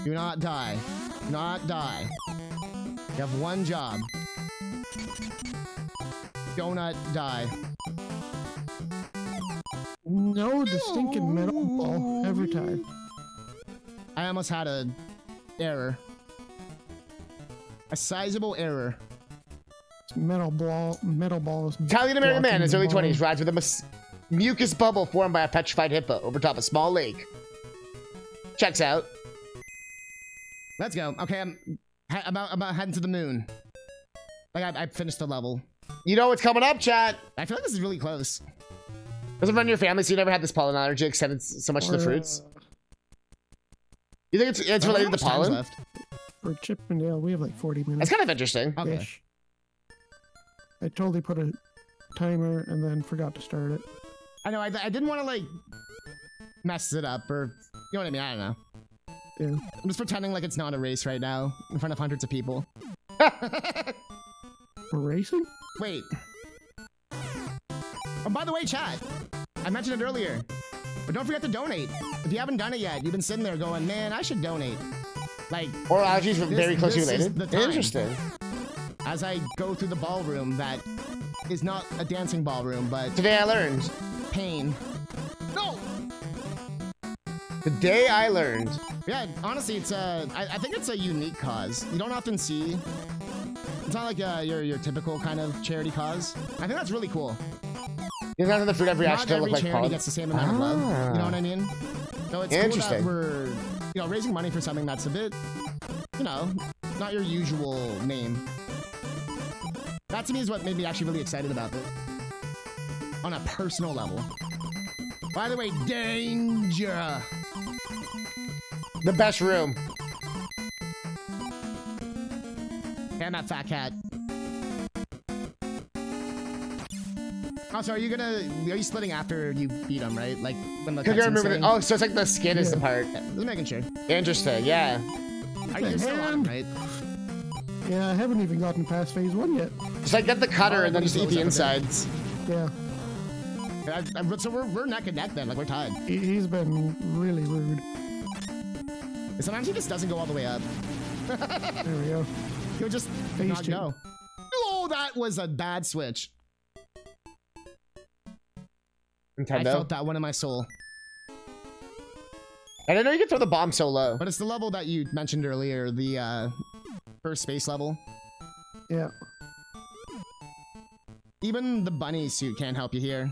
Do not die. Do not die. You have one job. Do not die. No, the stinking metal ball. Every time. I almost had a error. A sizable error. Metal balls. Italian American man in his early 20s rides with a mucus bubble formed by a petrified hippo over top a small lake. Checks out. Let's go. Okay, I'm about heading to the moon. Like, I finished the level. You know what's coming up, chat. I feel like this is really close. Doesn't run in your family, so you never had this pollen allergy, except it's so much to the fruits. You think it's related to pollen? Left. For Chip 'n Dale, we have like 40 minutes. That's kind of interesting. Okay. Ish. I totally put a timer and then forgot to start it. I know, I didn't want to, like, mess it up or, you know what I mean? I don't know. Yeah. I'm just pretending like it's not a race right now in front of hundreds of people. Racing? Wait. Oh, by the way, chat, I mentioned it earlier, but don't forget to donate. If you haven't done it yet, you've been sitting there going, man, I should donate. Like, or allergies were very closely related. Interesting. As I go through the ballroom that is not a dancing ballroom, but... Today I learned. Pain. No! Today I learned. Yeah, honestly, it's a... I think it's a unique cause. You don't often see... It's not like your typical kind of charity cause. I think that's really cool. Isn't that the fruit every action to look like charity gets the same amount of love. You know what I mean? So it's interesting. Cool that we're, you know, raising money for something that's a bit, you know, not your usual name. That to me is what made me actually really excited about it. On a personal level. By the way, danger. The best room. And that fat cat. Also, are you splitting after you beat him, right? Like when the oh, so it's like the skin is the part. Yeah, just making sure. Interesting, yeah. You're still on, right? Yeah, I haven't even gotten past phase one yet. Just like get the cutter and then just eat the insides. Yeah. So we're neck and neck then, like we're tied. He's been really rude. Sometimes he just doesn't go all the way up. There we go. He'll just not go. Oh, that was a bad switch. Nintendo. I felt that one in my soul. I didn't know you could throw the bomb so low. But it's the level that you mentioned earlier, the first space level. Yeah. Even the bunny suit can't help you here.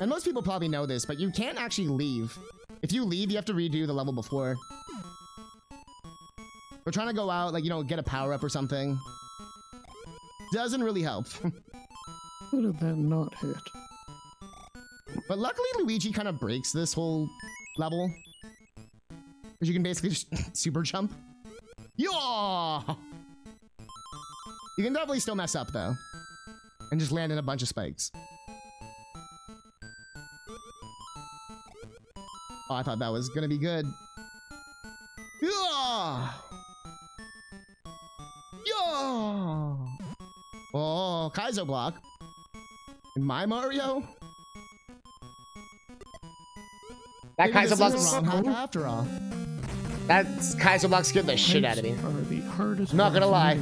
And most people probably know this, but you can't actually leave. If you leave, you have to redo the level before. We're trying to go out, like, you know, get a power-up or something. Doesn't really help. How did that not hit? But luckily, Luigi kind of breaks this whole level. Because you can basically just super jump. Yeah! You can definitely still mess up, though. And just land in a bunch of spikes. Oh, I thought that was gonna be good. Yeah! Yo! Oh, Kaizo block. In my Mario? That Kaizo block is wrong after all. That Kaizo block scared the shit out of me. Not gonna lie.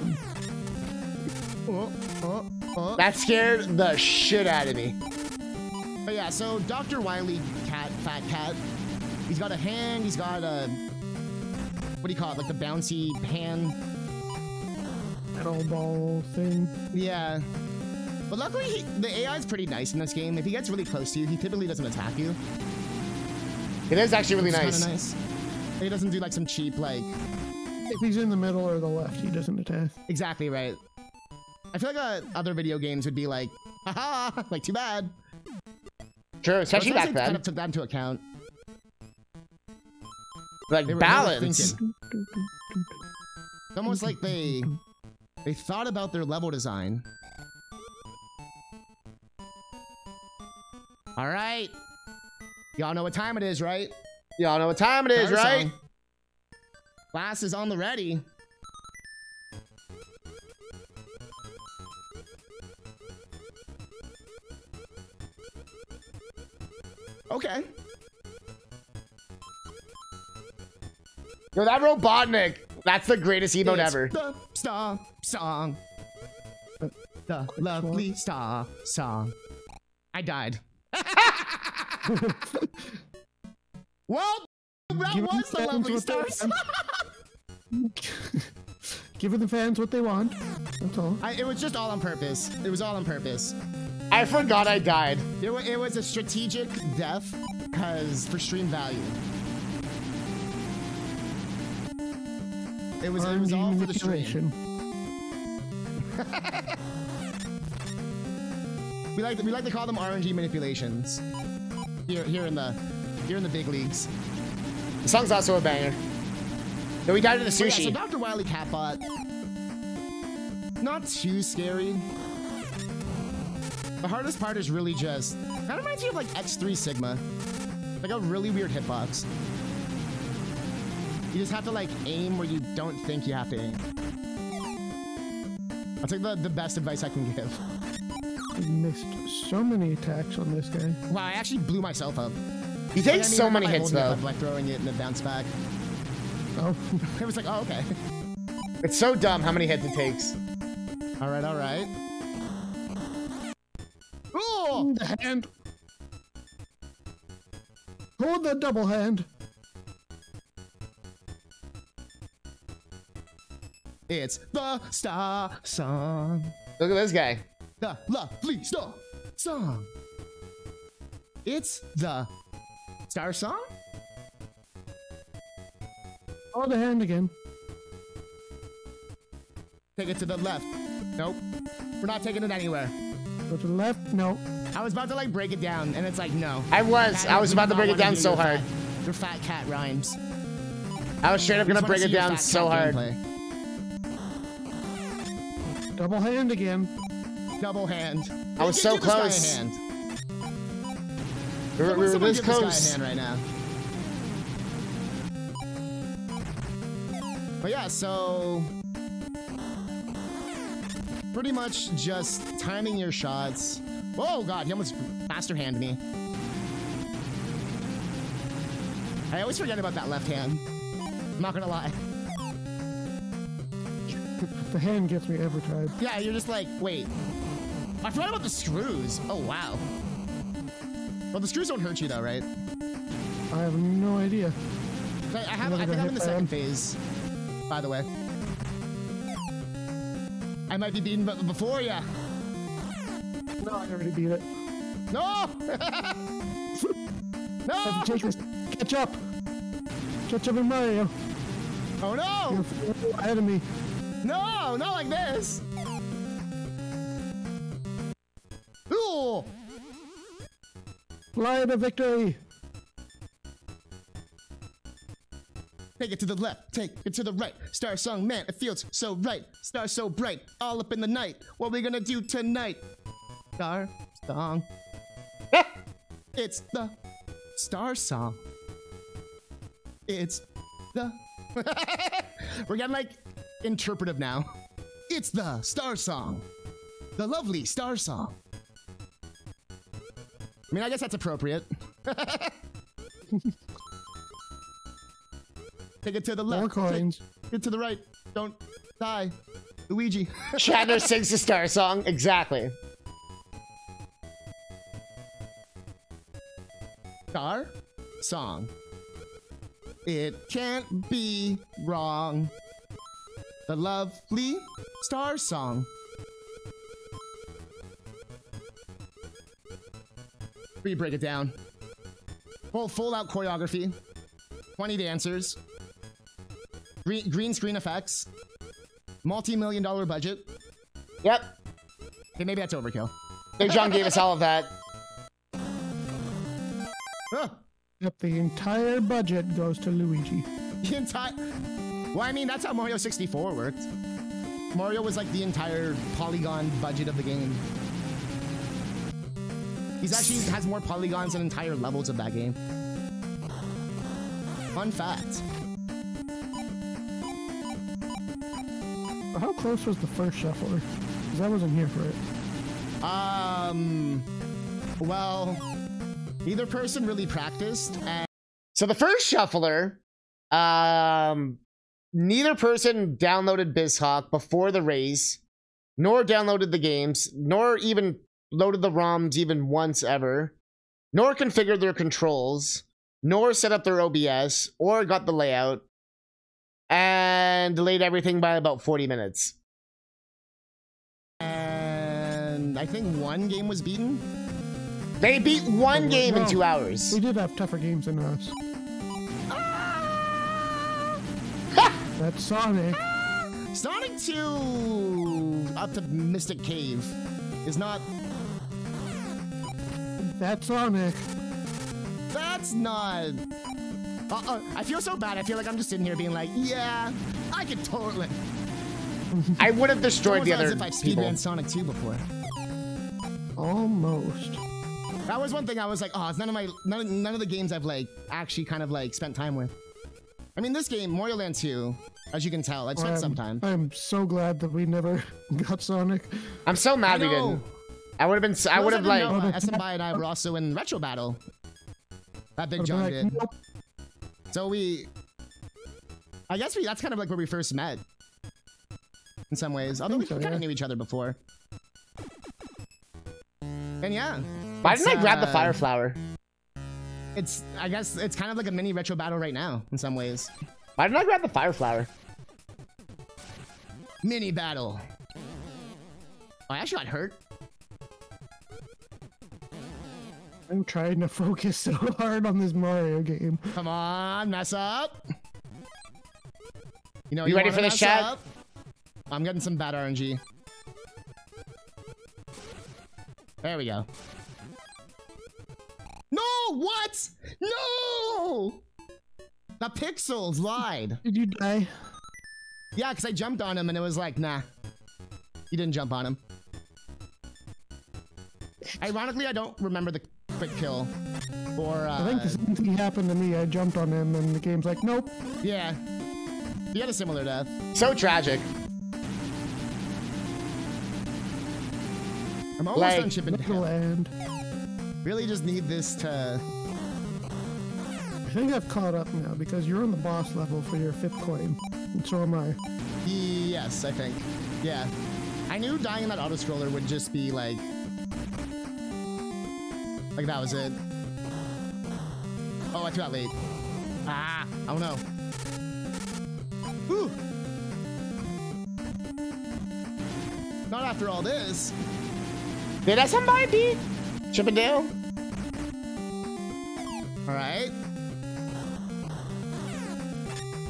That scared the shit out of me. But yeah, so Dr. Wily Cat, Fat Cat, he's got a hand, he's got a... What do you call it? Like the bouncy hand... metal ball thing. Yeah. But luckily, the AI is pretty nice in this game. If he gets really close to you, he typically doesn't attack you. It is actually really nice. He doesn't do like some cheap, like... If he's in the middle or the left, he doesn't attack. Exactly right. I feel like other video games would be like, haha, like too bad. Sure, especially back then. Kind of took that into account. Like balance. It's almost like they thought about their level design All right. Y'all know what time it is, right? Y'all know what time it is, right? Class is on the ready. Okay. Yo, that Robotnik. That's the greatest emote ever. The star song. The lovely star song. I died. Well, that was the lovely star song. Give the fans what they want. That's all. It was just all on purpose. It was all on purpose. I forgot I died. It was a strategic death, cause for stream value. It was all for the stream. we like to call them RNG manipulations. Here in the big leagues. The song's also a banger. No, we died to the sushi. Yeah, so Dr. Wily Catbot. Not too scary. The hardest part is really just that reminds me of like X3 Sigma. Like a really weird hitbox. You just have to like aim where you don't think you have to aim. That's like the best advice I can give. I missed so many attacks on this guy. Wow, I actually blew myself up. You take so many hits though. Like throwing it and then bounce back. Oh, it was like, oh, okay. It's so dumb how many hits it takes. All right, all right. Ooh, the hand. Hold the double hand. It's the star song. Look at this guy. The lovely star song. It's the star song? Hold the hand again. Take it to the left. Nope. We're not taking it anywhere. Go to the left? Nope. I was about to like break it down and it's like, no. I was about to break it down so hard. Your fat cat rhymes. I was straight up gonna break it down so hard. Gameplay. Double hand again. Double hand. I was so close. We were this close. Right now. But yeah, so pretty much just timing your shots. Oh god, he almost faster hand me. I always forget about that left hand. I'm not gonna lie. The hand gets me every time. Yeah, you're just like, wait. I forgot about the screws. Oh, wow. Well, the screws don't hurt you, though, right? I have no idea. I think I'm in the second phase, by the way. I might be beaten before ya. No, I already beat it. No! No! I have to take this. Catch up! Catch up in Mario. Oh, no! You're ahead of me. No, not like this. Ooh. Lion of victory. Take it to the left, take it to the right. Star song, man, it feels so right. Star so bright, all up in the night. What are we gonna do tonight? Star song. It's the star song. It's the... We're getting like... interpretive now. It's the star song. The lovely star song. I mean, I guess that's appropriate. Take it to the left. Coins. Take it to the right. Don't die. Luigi. Shatner sings the star song. Exactly. Star song. It can't be wrong. The lovely star song. We break it down. Full out choreography. 20 dancers. Green screen effects. Multi-million-dollar budget. Yep. Okay, maybe that's overkill. Big John gave us all of that. Yep, the entire budget goes to Luigi. The entire... Well, I mean, that's how Mario 64 worked. Mario was like the entire polygon budget of the game. He's actually has more polygons than entire levels of that game. Fun fact. How close was the first Shuffler? Because I wasn't here for it. Well, neither person really practiced. And so the first Shuffler, neither person downloaded BizHawk before the race, nor downloaded the games, nor even loaded the ROMs even once ever, nor configured their controls, nor set up their OBS, or got the layout, and delayed everything by about 40 minutes. And I think one game was beaten. They beat one game in 2 hours. We did have tougher games than us. That's Sonic. Sonic 2 up to Mystic Cave is not... That's Sonic. That's not... I feel so bad. I feel like I'm just sitting here being like, yeah, I could totally... I would have destroyed the other people. As if I've speedrun Sonic 2 before. Almost. That was one thing I was like, oh, it's none of the games I've like actually kind of like spent time with. I mean, this game, Mario Land 2, as you can tell, I've spent some time. I am so glad that we never got Sonic. I'm so mad we didn't. I would have been. I would have like. Smbai and I were also in Retro Battle. That Big John did. Nope. So we. I guess we. That's kind of like where we first met. In some ways, although we kind of knew each other before. And yeah. Why didn't I grab the fire flower? It's, I guess, it's kind of like a mini Retro Battle right now, in some ways. Why didn't I grab the fire flower? Mini battle. Oh, I actually got hurt. I'm trying to focus so hard on this Mario game. Come on, mess up. You know, you ready for this chat? I'm getting some bad RNG. There we go. No! What? No! The pixels lied. Did you die? Yeah, because I jumped on him and it was like, nah. You didn't jump on him. Ironically, I don't remember the quick kill. Or, I think the same thing happened to me. I jumped on him and the game's like, nope. Yeah. You had a similar death. So tragic. I'm almost on Chip 'n Dale. Really just need this to... I think I've caught up now, because you're on the boss level for your 5th coin, and so am I. Yes, I think. Yeah. I knew dying in that auto-scroller would just be like... Like, that was it. Oh, I threw out late. Ah! Oh no. Whew! Not after all this. Did I somebody beat? Chip 'n Dale. All right.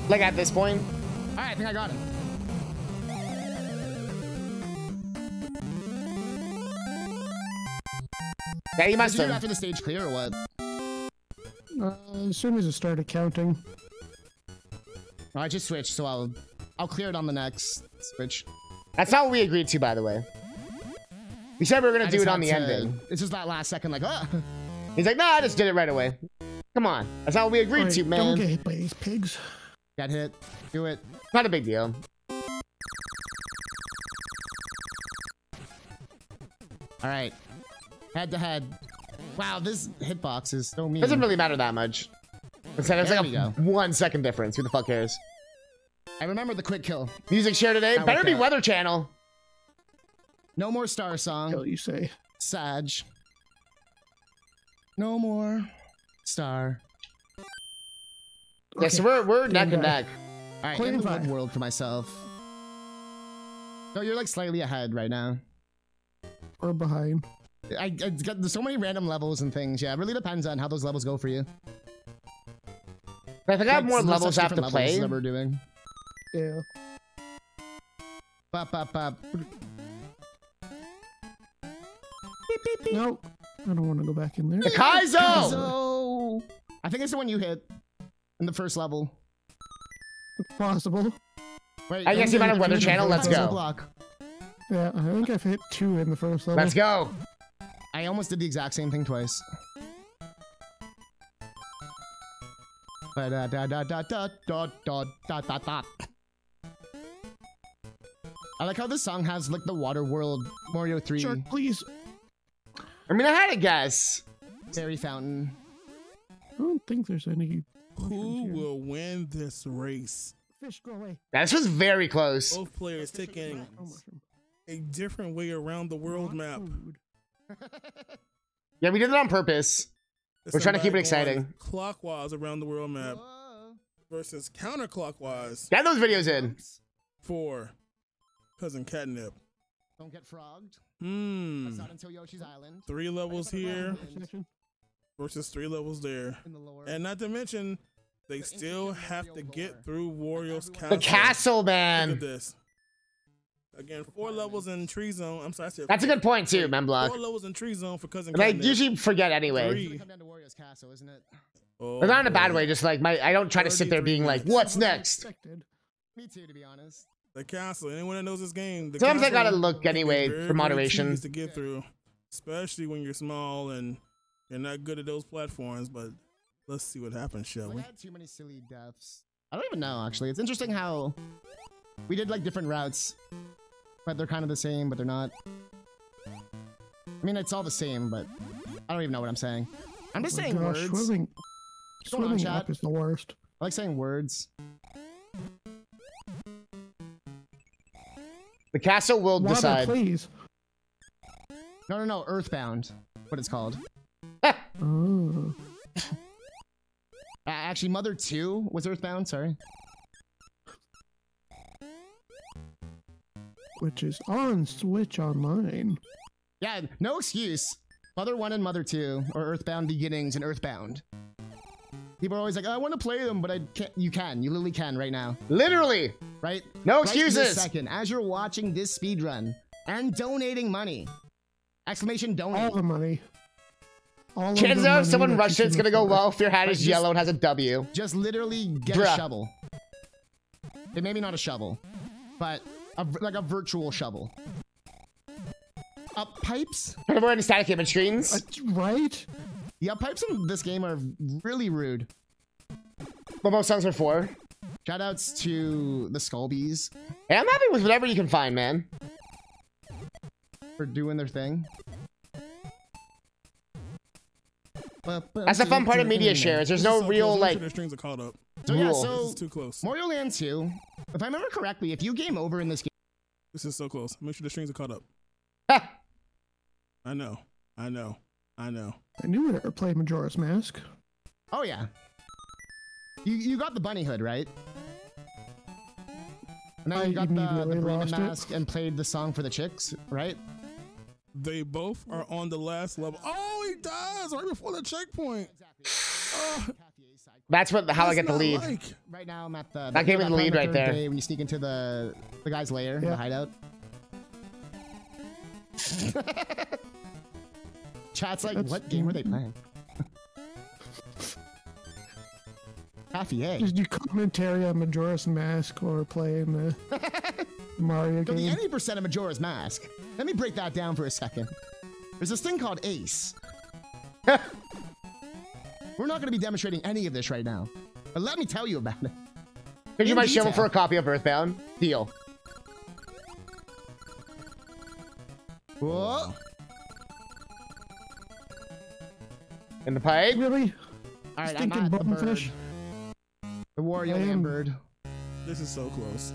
Like at this point. All right, I think I got him. Yeah, you must have. Did you do it after the stage clear or what? As soon as it started counting. Oh, I just switched, so I'll clear it on the next switch. That's not what we agreed to, by the way. We said we were gonna do it on the ending. It's just that last second, like, oh. He's like, no, I just did it right away. Come on, that's how we agreed to, man. Don't get hit by these pigs. Got hit. Do it. Not a big deal. All right, head to head. Wow, this hitbox is so mean. Doesn't really matter that much. Instead, it's like a 1 second difference. Who the fuck cares? I remember the quick kill. Music share today. Better be Weather Channel. No more Star Song. What you say? Saj. No more Star. Okay. Yeah, so we're neck and neck. All right, in the wood world for myself. No, you're like slightly ahead right now. Or behind. It's got so many random levels and things. Yeah, it really depends on how those levels go for you. I think I have more levels after the play. That we're doing. Yeah. Bop, bop, bop. Nope. I don't want to go back in there. The Kaizo! Kaizo! I think it's the one you hit in the first level. It's possible. Wait, I guess you might have Weather Channel. Let's go. Block. Yeah, I think I've hit 2 in the first level. Let's go. I I almost did the exact same thing twice. But I like how this song has like the Water World Mario 3. Shark, please. I mean, I had a guess. Fairy Fountain. I don't think there's any. Who will win this race? Fish, go away. This was very close. Both players taking a different way around the world map. Yeah, we did it on purpose. We're trying to keep it exciting. Clockwise around the world map versus counterclockwise. Get those videos in. For Cousin Catnip. Don't get frogged. That's not until Yoshi's Island. 3 levels here versus 3 levels there. And not to mention, they still have to get through Wario's castle. The castle, man. Look at this. Again, 4 levels in Tree Zone. I'm sorry, I said that's a good point too, Memlock. 4 levels in Tree Zone for Cousin Catnip. I usually forget anyway. Come down to Wario's castle, isn't it? Oh, but not in a bad way. Just like I don't try to sit there being like, "What's next?" Me too, to be honest. The castle. Anyone that knows this game. Sometimes I gotta look anyway for moderation. To get through, especially when you're small and you're not good at those platforms. But let's see what happens, shall we? I had too many silly deaths. I don't even know. Actually, it's interesting how we did like different routes. But they're kind of the same, but they're not. I mean, it's all the same, but I don't even know what I'm saying. I'm just saying words. Swimming up is the worst. I like saying words. The castle will decide. Please. No, Earthbound. What it's called. Oh. Actually, Mother 2 was Earthbound, sorry. Which is on Switch Online. Yeah, no excuse. Mother 1 and Mother 2, or Earthbound Beginnings and Earthbound. People are always like, oh, I want to play them, but I can't. You can. You literally can right now. Literally. Right? No excuses. Right this second, as you're watching this speedrun and donating money. Exclamation donate. All the money. All chances are, if someone rushed it, it's going to go well if your hat is yellow and has a W. Just literally get a shovel. It may be not a shovel, but... like a virtual shovel. Up pipes? We're already static image screens. Right? The up pipes in this game are really rude. But most songs are for. Shoutouts to the Skullbees. Hey, I'm happy with whatever you can find, man. For doing their thing. That's the fun part of media shares. There's no real, like... Their strings are caught up. So yeah, so this is too close. Mario Land 2, if I remember correctly, if you game over in this game... This is so close. Make sure the strings are caught up. I know. I knew I'd ever play Majora's Mask. Oh, yeah. You got the bunny hood, right? And then you got the Brandon mask and played the song for the chicks, right? They both are on the last level. Oh, he dies right before the checkpoint. Exactly. That's what how I get the lead. Right now, I'm at the. That gave me the lead right there. When you sneak into the guy's lair, the hideout. Chat's like, what game were they playing? Halfy A. Did you commentary on Majora's Mask or playing the Mario game? 80% of Majora's Mask. Let me break that down for a second. There's this thing called Ace. We're not going to be demonstrating any of this right now, but let me tell you about it. Could you might shovel for a copy of Earthbound? Deal. Whoa. In the pipe? Really? All right, I'm at the bird. The Wario Land bird. This is so close.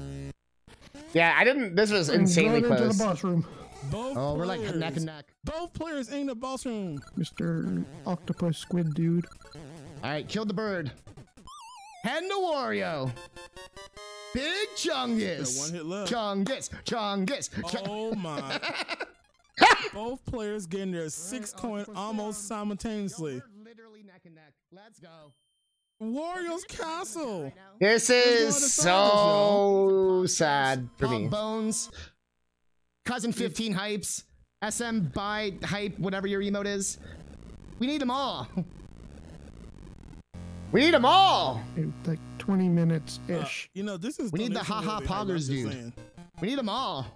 Yeah, I didn't. This was insanely close. Into the boss room. Oh, we're like neck and neck. Both players in the boss room. Mr. Octopus Squid Dude. All right, killed the bird. Head to Wario. Big Chungus. Chungus. Oh my. Both players getting their 6 coin almost simultaneously. Yo, we're literally neck and neck. Let's go. Wario's castle. This is so sad for me. Bones. Cousin 15 hypes, SM by hype, whatever your emote is. We need them all. We need them all. Like 20 minutes ish. You know, this is. We need the haha poggers, dude. We need them all.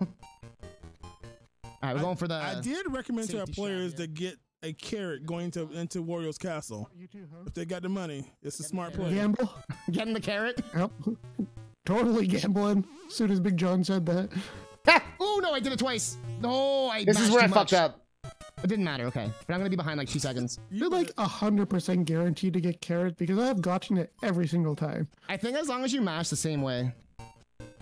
right, we're going for the. I did recommend to our players to get a carrot going to into Wario's castle. You too, huh? If they got the money, it's a smart play. Gamble, getting the carrot. Yep. Totally gambling. As soon as Big John said that. Oh no, I did it twice. No, I. This is where I fucked up. It didn't matter, okay. But I'm gonna be behind like 2 seconds. You're like 100% guaranteed to get carrot because I have gotten it every single time. I think as long as you mash the same way.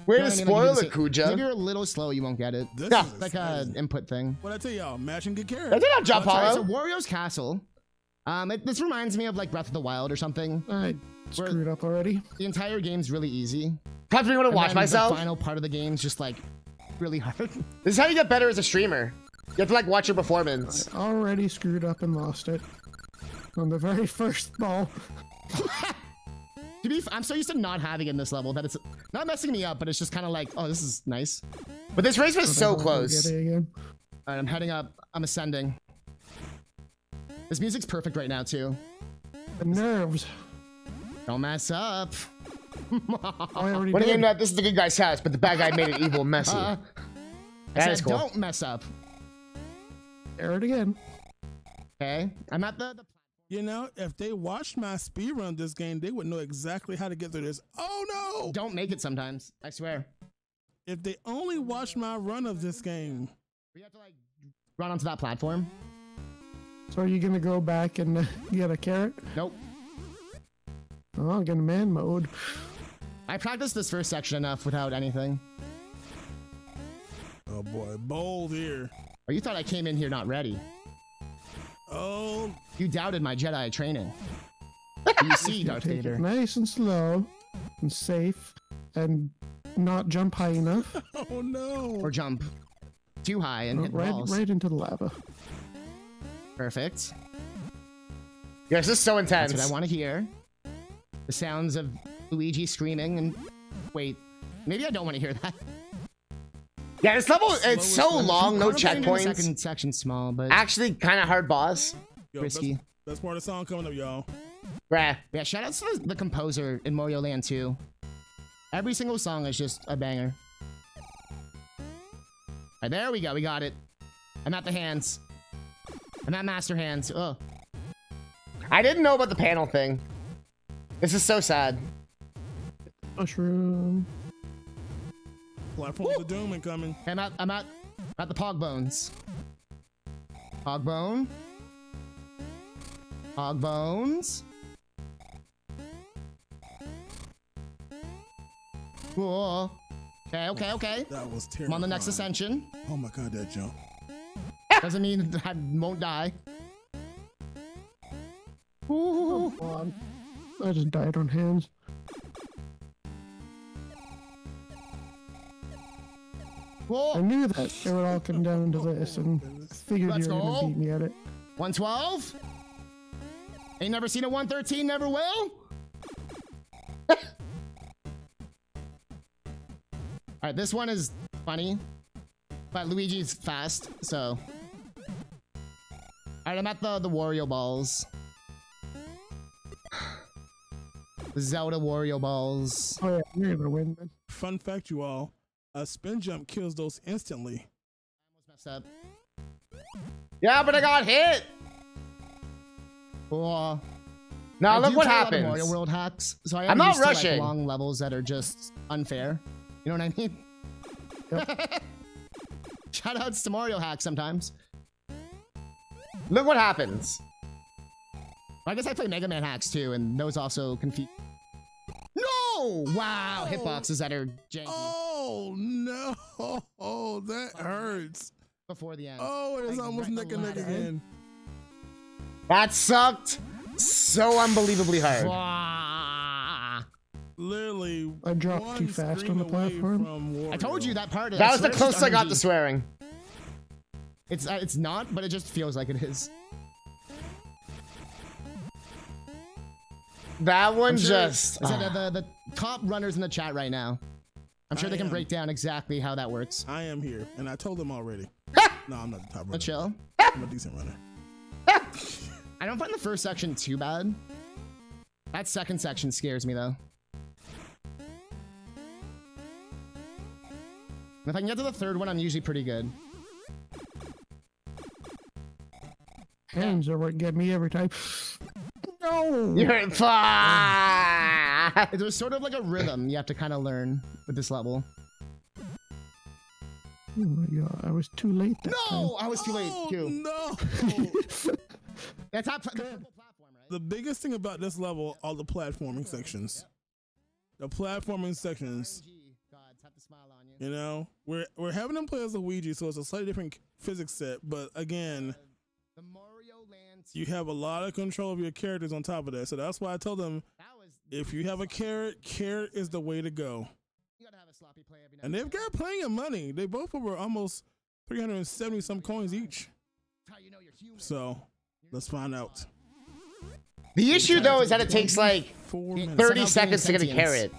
Way to spoil it, Kuja. If you're a little slow, you won't get it. This is like an input thing. What I tell y'all, mash and get carrot. I did not jump high. So Wario's castle. This reminds me of like Breath of the Wild or something. I screwed up already. The entire game's really easy. Perhaps we want to watch myself. The final part of the game's just like really hard. This is how you get better as a streamer. You have to like watch your performance. I already screwed up and lost it on the very first ball. I'm so used to not having it in this level that it's not messing me up, but it's just kind of like, oh, this is nice. But this race was so close. All right, I'm heading up. I'm ascending. This music's perfect right now too. The nerves. Don't mess up. What do you know? This is the good guy's house, but the bad guy made it evil, messy. That is cool. Don't mess up. There it again. Okay, I'm at the. You know, if they watched my speedrun this game, they would know exactly how to get through this. Oh no! Don't make it sometimes, I swear. If they only watched my run of this game. We have to like run onto that platform. So are you gonna go back and get a carrot? Nope. Oh, I'm gonna man mode. I practiced this first section enough without anything. Oh boy, bold here. Oh, you thought I came in here not ready. Oh, you doubted my Jedi training. You see, Darth Vader. Nice and slow and safe and not jump high enough. Oh no. Or jump too high and hit walls. Right into the lava. Perfect. Yes, this is so intense. That's what I want to hear. The sounds of Luigi screaming and wait, maybe I don't want to hear that. Yeah, this level, it's so long, no checkpoints. Second section small, but actually kind of hard boss. Yo, risky. That's part of the song coming up, y'all. Bruh. Yeah, shout out to the composer in Mario Land 2. Every single song is just a banger. Alright, there we go, we got it. I'm at the hands. I'm at master hands. Ugh. I didn't know about the panel thing. This is so sad. Mushroom. Platform of the doom incoming. I'm at the pog bones. Pog bone. Pog bones. Cool. Okay, okay, okay. That was terrible. I'm on the next ascension. Oh my god, that jump. Doesn't mean I won't die. Ooh. Oh, I just died on hands. Whoa. I knew that it would all come down to this and figured you were going to beat me at it. 112? Ain't never seen a 113, never will? Alright, this one is funny. But Luigi's fast, so. Alright, I'm at the Wario Balls. The Zelda Wario Balls. Oh yeah, you're going to win, man. Fun fact, you all. A spin jump kills those instantly. I almost messed up. Yeah, but I got hit. Cool. Now look what happens. Mario World hacks, so I'm not rushing. Like, long levels that are just unfair. You know what I mean? Yep. Shoutouts to Mario hacks sometimes. Look what happens. I guess I play Mega Man hacks too, and those also confuse. No! Wow, hitboxes that are janky. Oh no, oh, that hurts. Before the end. Oh, it is almost neck and neck again. That sucked so unbelievably hard. Wow. Literally, I dropped too fast on the platform. I told you that part. That was the closest I got to swearing. It's not, but it just feels like it is. That one just. Is that the top runners in the chat right now? I'm sure they can break down exactly how that works. I am here, and I told them already. No, I'm not the top runner. Chill. I'm a decent runner. I don't find the first section too bad. That second section scares me, though. And if I can get to the third one, I'm usually pretty good. hands that would get me every time. No! You're fine! There's sort of like a rhythm you have to kind of learn with this level. Oh my god, I was too late that time. I was too late too. No! That's how platform, right? The biggest thing about this level are the platforming sections. The platforming sections. You know, we're having them play as Luigi, so it's a slightly different physics set. But again, the Mario Land 2, you have a lot of control of your characters on top of that. So that's why I tell them, if you have a carrot, carrot is the way to go. You gotta have a sloppy play every night. And they've got plenty of money. They both were almost 370 some coins each. So let's find out. The issue though is that it takes like 30 seconds to get a carrot.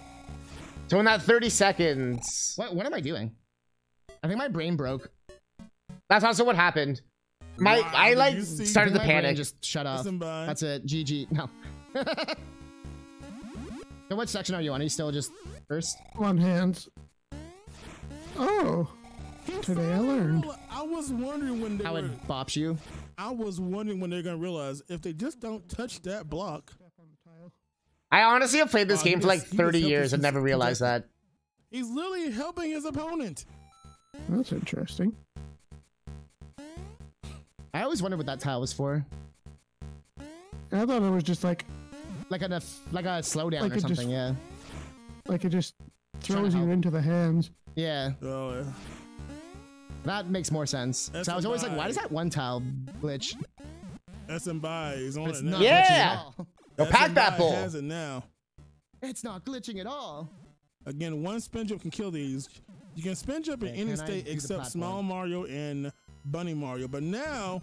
So in that 30 seconds... What am I doing? I think my brain broke. That's also what happened. My I like started the panic. Just shut up. That's it. GG. No. So what section are you on? Are you still just first? One hand. Oh. Today I learned. I was wondering when they how it bops you. I was wondering when they're going to realize if they just don't touch that block... I honestly have played this game for like 30 years and never realized that. He's literally helping his opponent. That's interesting. I always wondered what that tile was for. I thought it was just like a slowdown or something. Yeah. Like it just throws you into the hands. Yeah. Oh, yeah. That makes more sense. So I was always like, why does that one tile glitch? Smbai is on it now. Yeah. Go pack that ball. Has it now. It's not glitching at all. Again, one spin jump can kill these. You can spin jump in any state except Small Mario and Bunny Mario. But now,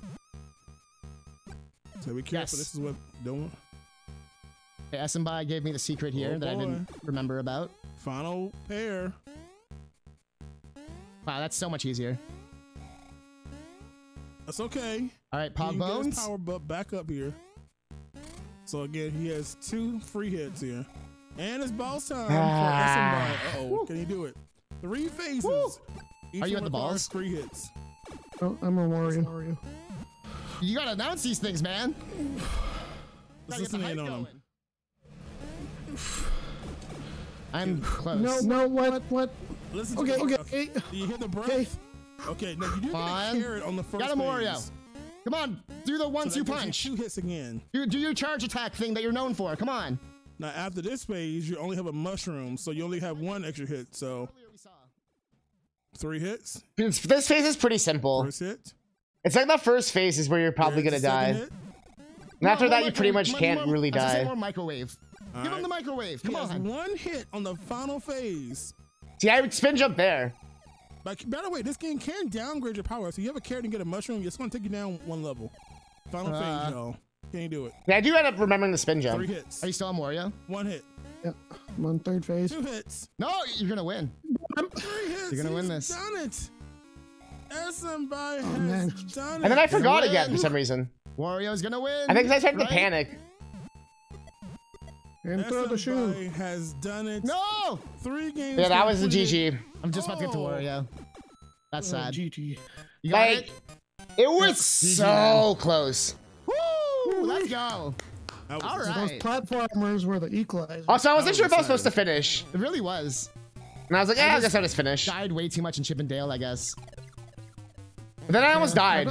so be careful. This is what don't. Hey, Smbai gave me the secret here that I didn't remember about. Final pair. Wow, that's so much easier. That's okay. All right, Pop Bones. Power butt back up here. So again, he has two free hits here. And it's balls time for Smbai. Uh-oh, can he do it? Three phases. Are you at the balls? Three hits. Oh, I'm a warrior. You gotta announce these things, man. Let's listen in on him. I'm close. No, what? Listen to okay. You hit the breath? Okay, now you do get a carrot on the first phase. Come on, do the 1-2 punch. Two hits again. Do your charge attack thing that you're known for. Come on. Now after this phase, you only have a mushroom, so you only have one extra hit. So three hits. This phase is pretty simple. First hit. It's like the first phase is where you're probably gonna die. Hit. And no, after that, you pretty much can't really die. More microwave. All Give him the microwave. Come on. One hit on the final phase. See, I would spin jump there. By the way, this game can downgrade your power. So you have a carrot and get a mushroom, it's going to take you down one level. Final phase, y'all. Can you do it? Yeah, I do end up remembering the spin jump. Three hits. Are you still on Wario? One hit. Yep. I'm on third phase. Two hits. No, you're going to win. Three hits. You're going to win this. Done it. Smbai has done it. And then I forgot again for some reason. Wario's going to win. I think I started to panic. And throw the shoe. Has done it. No! Three games. Yeah, that was the GG. I'm just about to get to Wario. That's sad. GG. You got it? It was so close. Woo! Let's go. All right. Those platformers were the equalizer. Also, I wasn't sure if I was supposed to finish. It really was. And I was like, yeah, I guess I'll just finish. Died way too much in Chip 'n Dale, I guess. But then I almost died.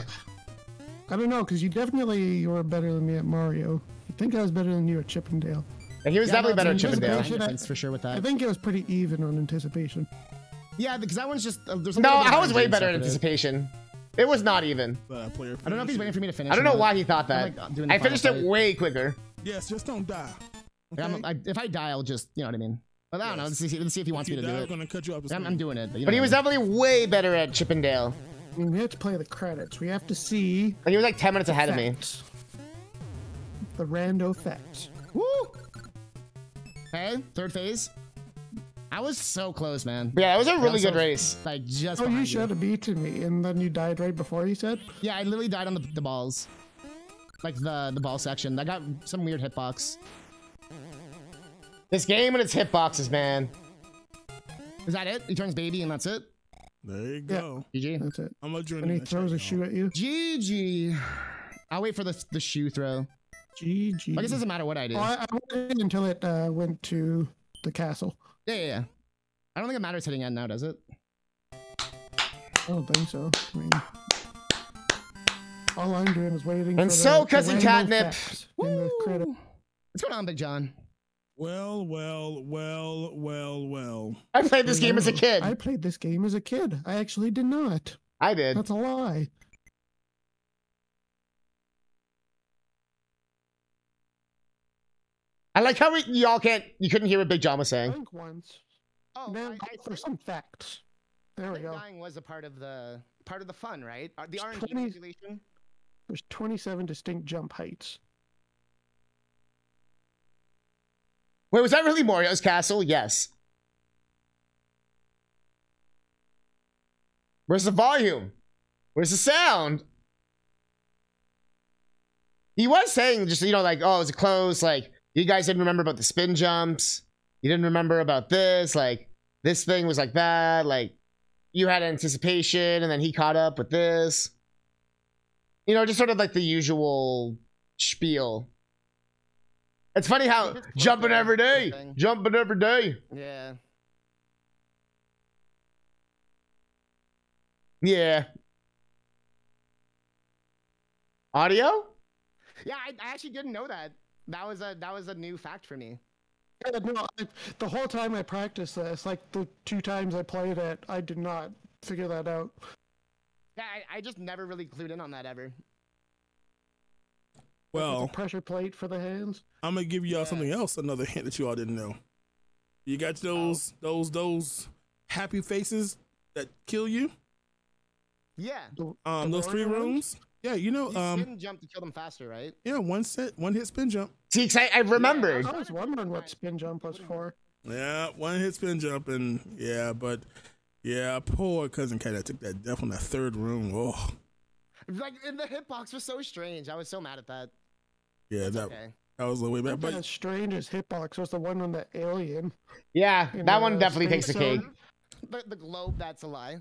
I don't know, because you definitely were better than me at Mario. I think I was better than you at Chip 'n Dale. And he was definitely better at Chip 'n Dale. For sure with that. I think it was pretty even on Anticipation. Yeah, because that one's just... no, I was way better at Anticipation. It was not even. I don't know if he's waiting for me to finish. I don't know why he thought that. I finished it way quicker. Yes, just don't die. Okay? If I die, I'll just... You know what I mean? But I don't know. Let's see if he wants me to do it. I'm doing it. But he was definitely way better at Chip 'n Dale. I mean, we have to play the credits. We have to see... And he was like 10 minutes ahead of me. The rando facts. Woo! Okay, third phase. I was so close, man. Yeah, it was a really good race. Like just you should have beaten me, and then you died right before you said? Yeah, I literally died on the balls. Like the ball section. I got some weird hitbox. This game and its hitboxes, man. Is that it? He turns baby and that's it? There you go. GG. That's it. I'm gonna and he throws a shoe at you. GG. I'll wait for the shoe throw. GG. I guess it doesn't matter what I do. Oh, I waited until it went to the castle. Yeah. I don't think it matters hitting end now, does it? I don't think so. I mean, all I'm doing is waiting. And for so, Cousin Catnip. What's going on, Big John? Well. I played this game as a kid. I actually did not. I did. That's a lie. I like how y'all couldn't hear what Big John was saying. I think once. Oh, then for some facts. There we go. Dying was a part of the fun, right? The RNG manipulation. There's 27 distinct jump heights. Wait, was that really Mario's castle? Yes. Where's the volume? Where's the sound? He was saying just, you know, like, oh, it was close. Like, you guys didn't remember about the spin jumps. You didn't remember about this. Like, this thing was like that. Like, you had anticipation, and then he caught up with this. You know, just sort of like the usual spiel. It's funny how jumping every day. Yeah. Yeah. Audio? Yeah, I actually didn't know that. That was a new fact for me. Yeah, no, the whole time I practiced this, like the two times I played it, I did not figure that out. Yeah, I just never really clued in on that ever. Well, a pressure plate for the hands. I'm gonna give y'all something else, another hint that you all didn't know. You got those happy faces that kill you. Yeah. Those three rooms. Yeah, you know. Spin jump to kill them faster, right? Yeah, one hit spin jump. See, I remembered. Yeah, I was wondering what spin jump was for. Yeah, one hit spin jump, and but poor Cousin Cat. I took that death on that third room. Oh. Like, and the hitbox was so strange. I was so mad at that. Yeah, that was the way back. But the strangest hitbox was the one on the alien. Yeah, that one definitely takes the cake. The globe, that's a lie.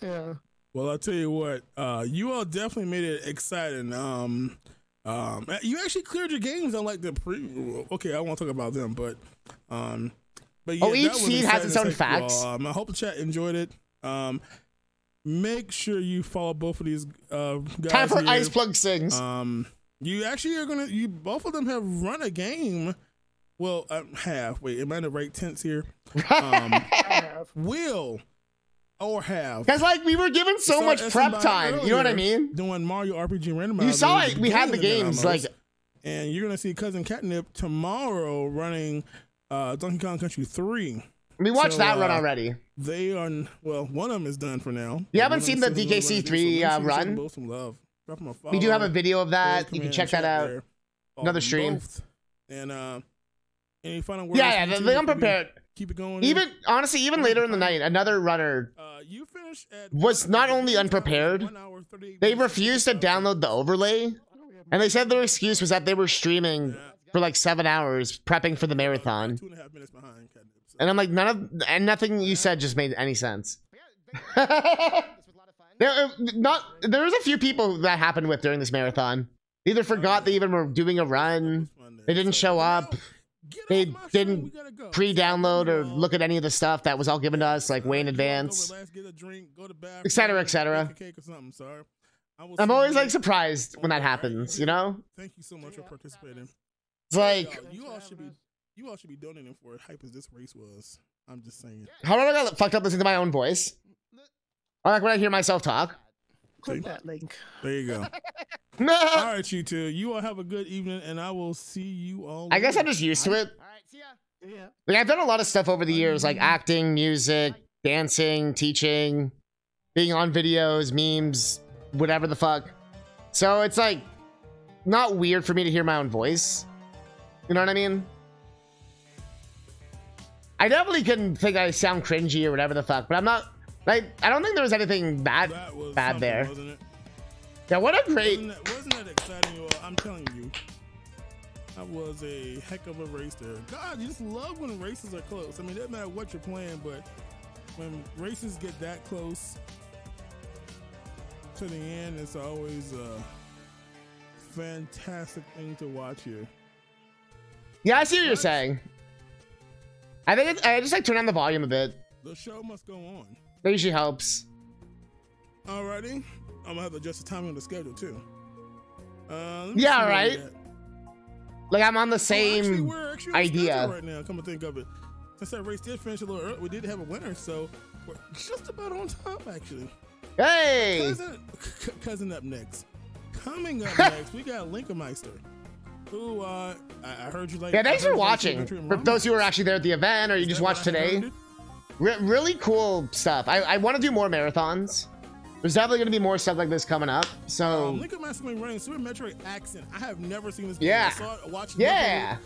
Yeah. Well, I'll tell you what. You all definitely made it exciting. You actually cleared your games on like the pre. Okay, I won't talk about them, but yeah, each seed has its own facts. I hope the chat enjoyed it. Make sure you follow both of these guys. Time for Ice Plug Sings. You actually are gonna. You both of them have run a game. Well, have. Wait, am I in the right tense here? Will or have? Because like we were given so much prep time. You know what I mean? Doing Mario RPG randomizer. You saw it. We had the games like. And you're gonna see Cousin Catnip tomorrow running Donkey Kong Country 3. We watched that run already. They are, well, one of them is done for now. You haven't seen the DKC3 run? We do have a video of that. You can check that out. Another stream. And any final words? Yeah, they unprepared. Keep it going. Even honestly, even later in the night, another runner was not only unprepared, they refused to download the overlay, and they said their excuse was that they were streaming for like 7 hours prepping for the marathon. 2.5 minutes behind. And I'm like, nothing you said just made any sense. There was a few people that happened with during this marathon. They either forgot they even were doing a run, they didn't show up, they didn't pre-download or look at any of the stuff that was all given to us, like way in advance, etc., etc. I'm always like surprised when that happens, you know? Thank you so much for participating. It's like... You all should be donating for it, hype as this race was. I'm just saying. How did I get fucked up listening to my own voice? I like when I hear myself talk. Click that link. There you go. No. All right, you two. You all have a good evening, and I will see you all later. I guess I'm just used to it. All right, see ya. Yeah. Like, I've done a lot of stuff over the years, like acting, music, dancing, teaching, being on videos, memes, whatever the fuck. So it's, like, not weird for me to hear my own voice. You know what I mean? I definitely couldn't think I sound cringy or whatever the fuck, but I'm not, like, I don't think there was anything bad there. Wasn't it? Yeah, what a great... Wasn't that exciting, y'all? I'm telling you. That was a heck of a race there. God, you just love when races are close. I mean, it doesn't matter what you're playing, but when races get that close to the end, it's always fantastic thing to watch here. Yeah, I see what you're saying. I think it's, I just like turn down the volume a bit. The show must go on. That usually helps. Alrighty, I'm gonna have to adjust the timing on the schedule too. Yeah, right. Like I'm on the same idea right now. Come to think of it, since that race did finish a little early, we did have a winner, so we're just about on top actually. Hey, cousin up next. Coming up next, we got Linkemeister. Who I heard you like. Yeah, thanks for watching. For those who were actually there at the event, or you just watched today, really cool stuff. I want to do more marathons. There's definitely going to be more stuff like this coming up. So, Linkemeister running Super Metroid accent. I have never seen this before. Yeah. I saw it watching. Yeah.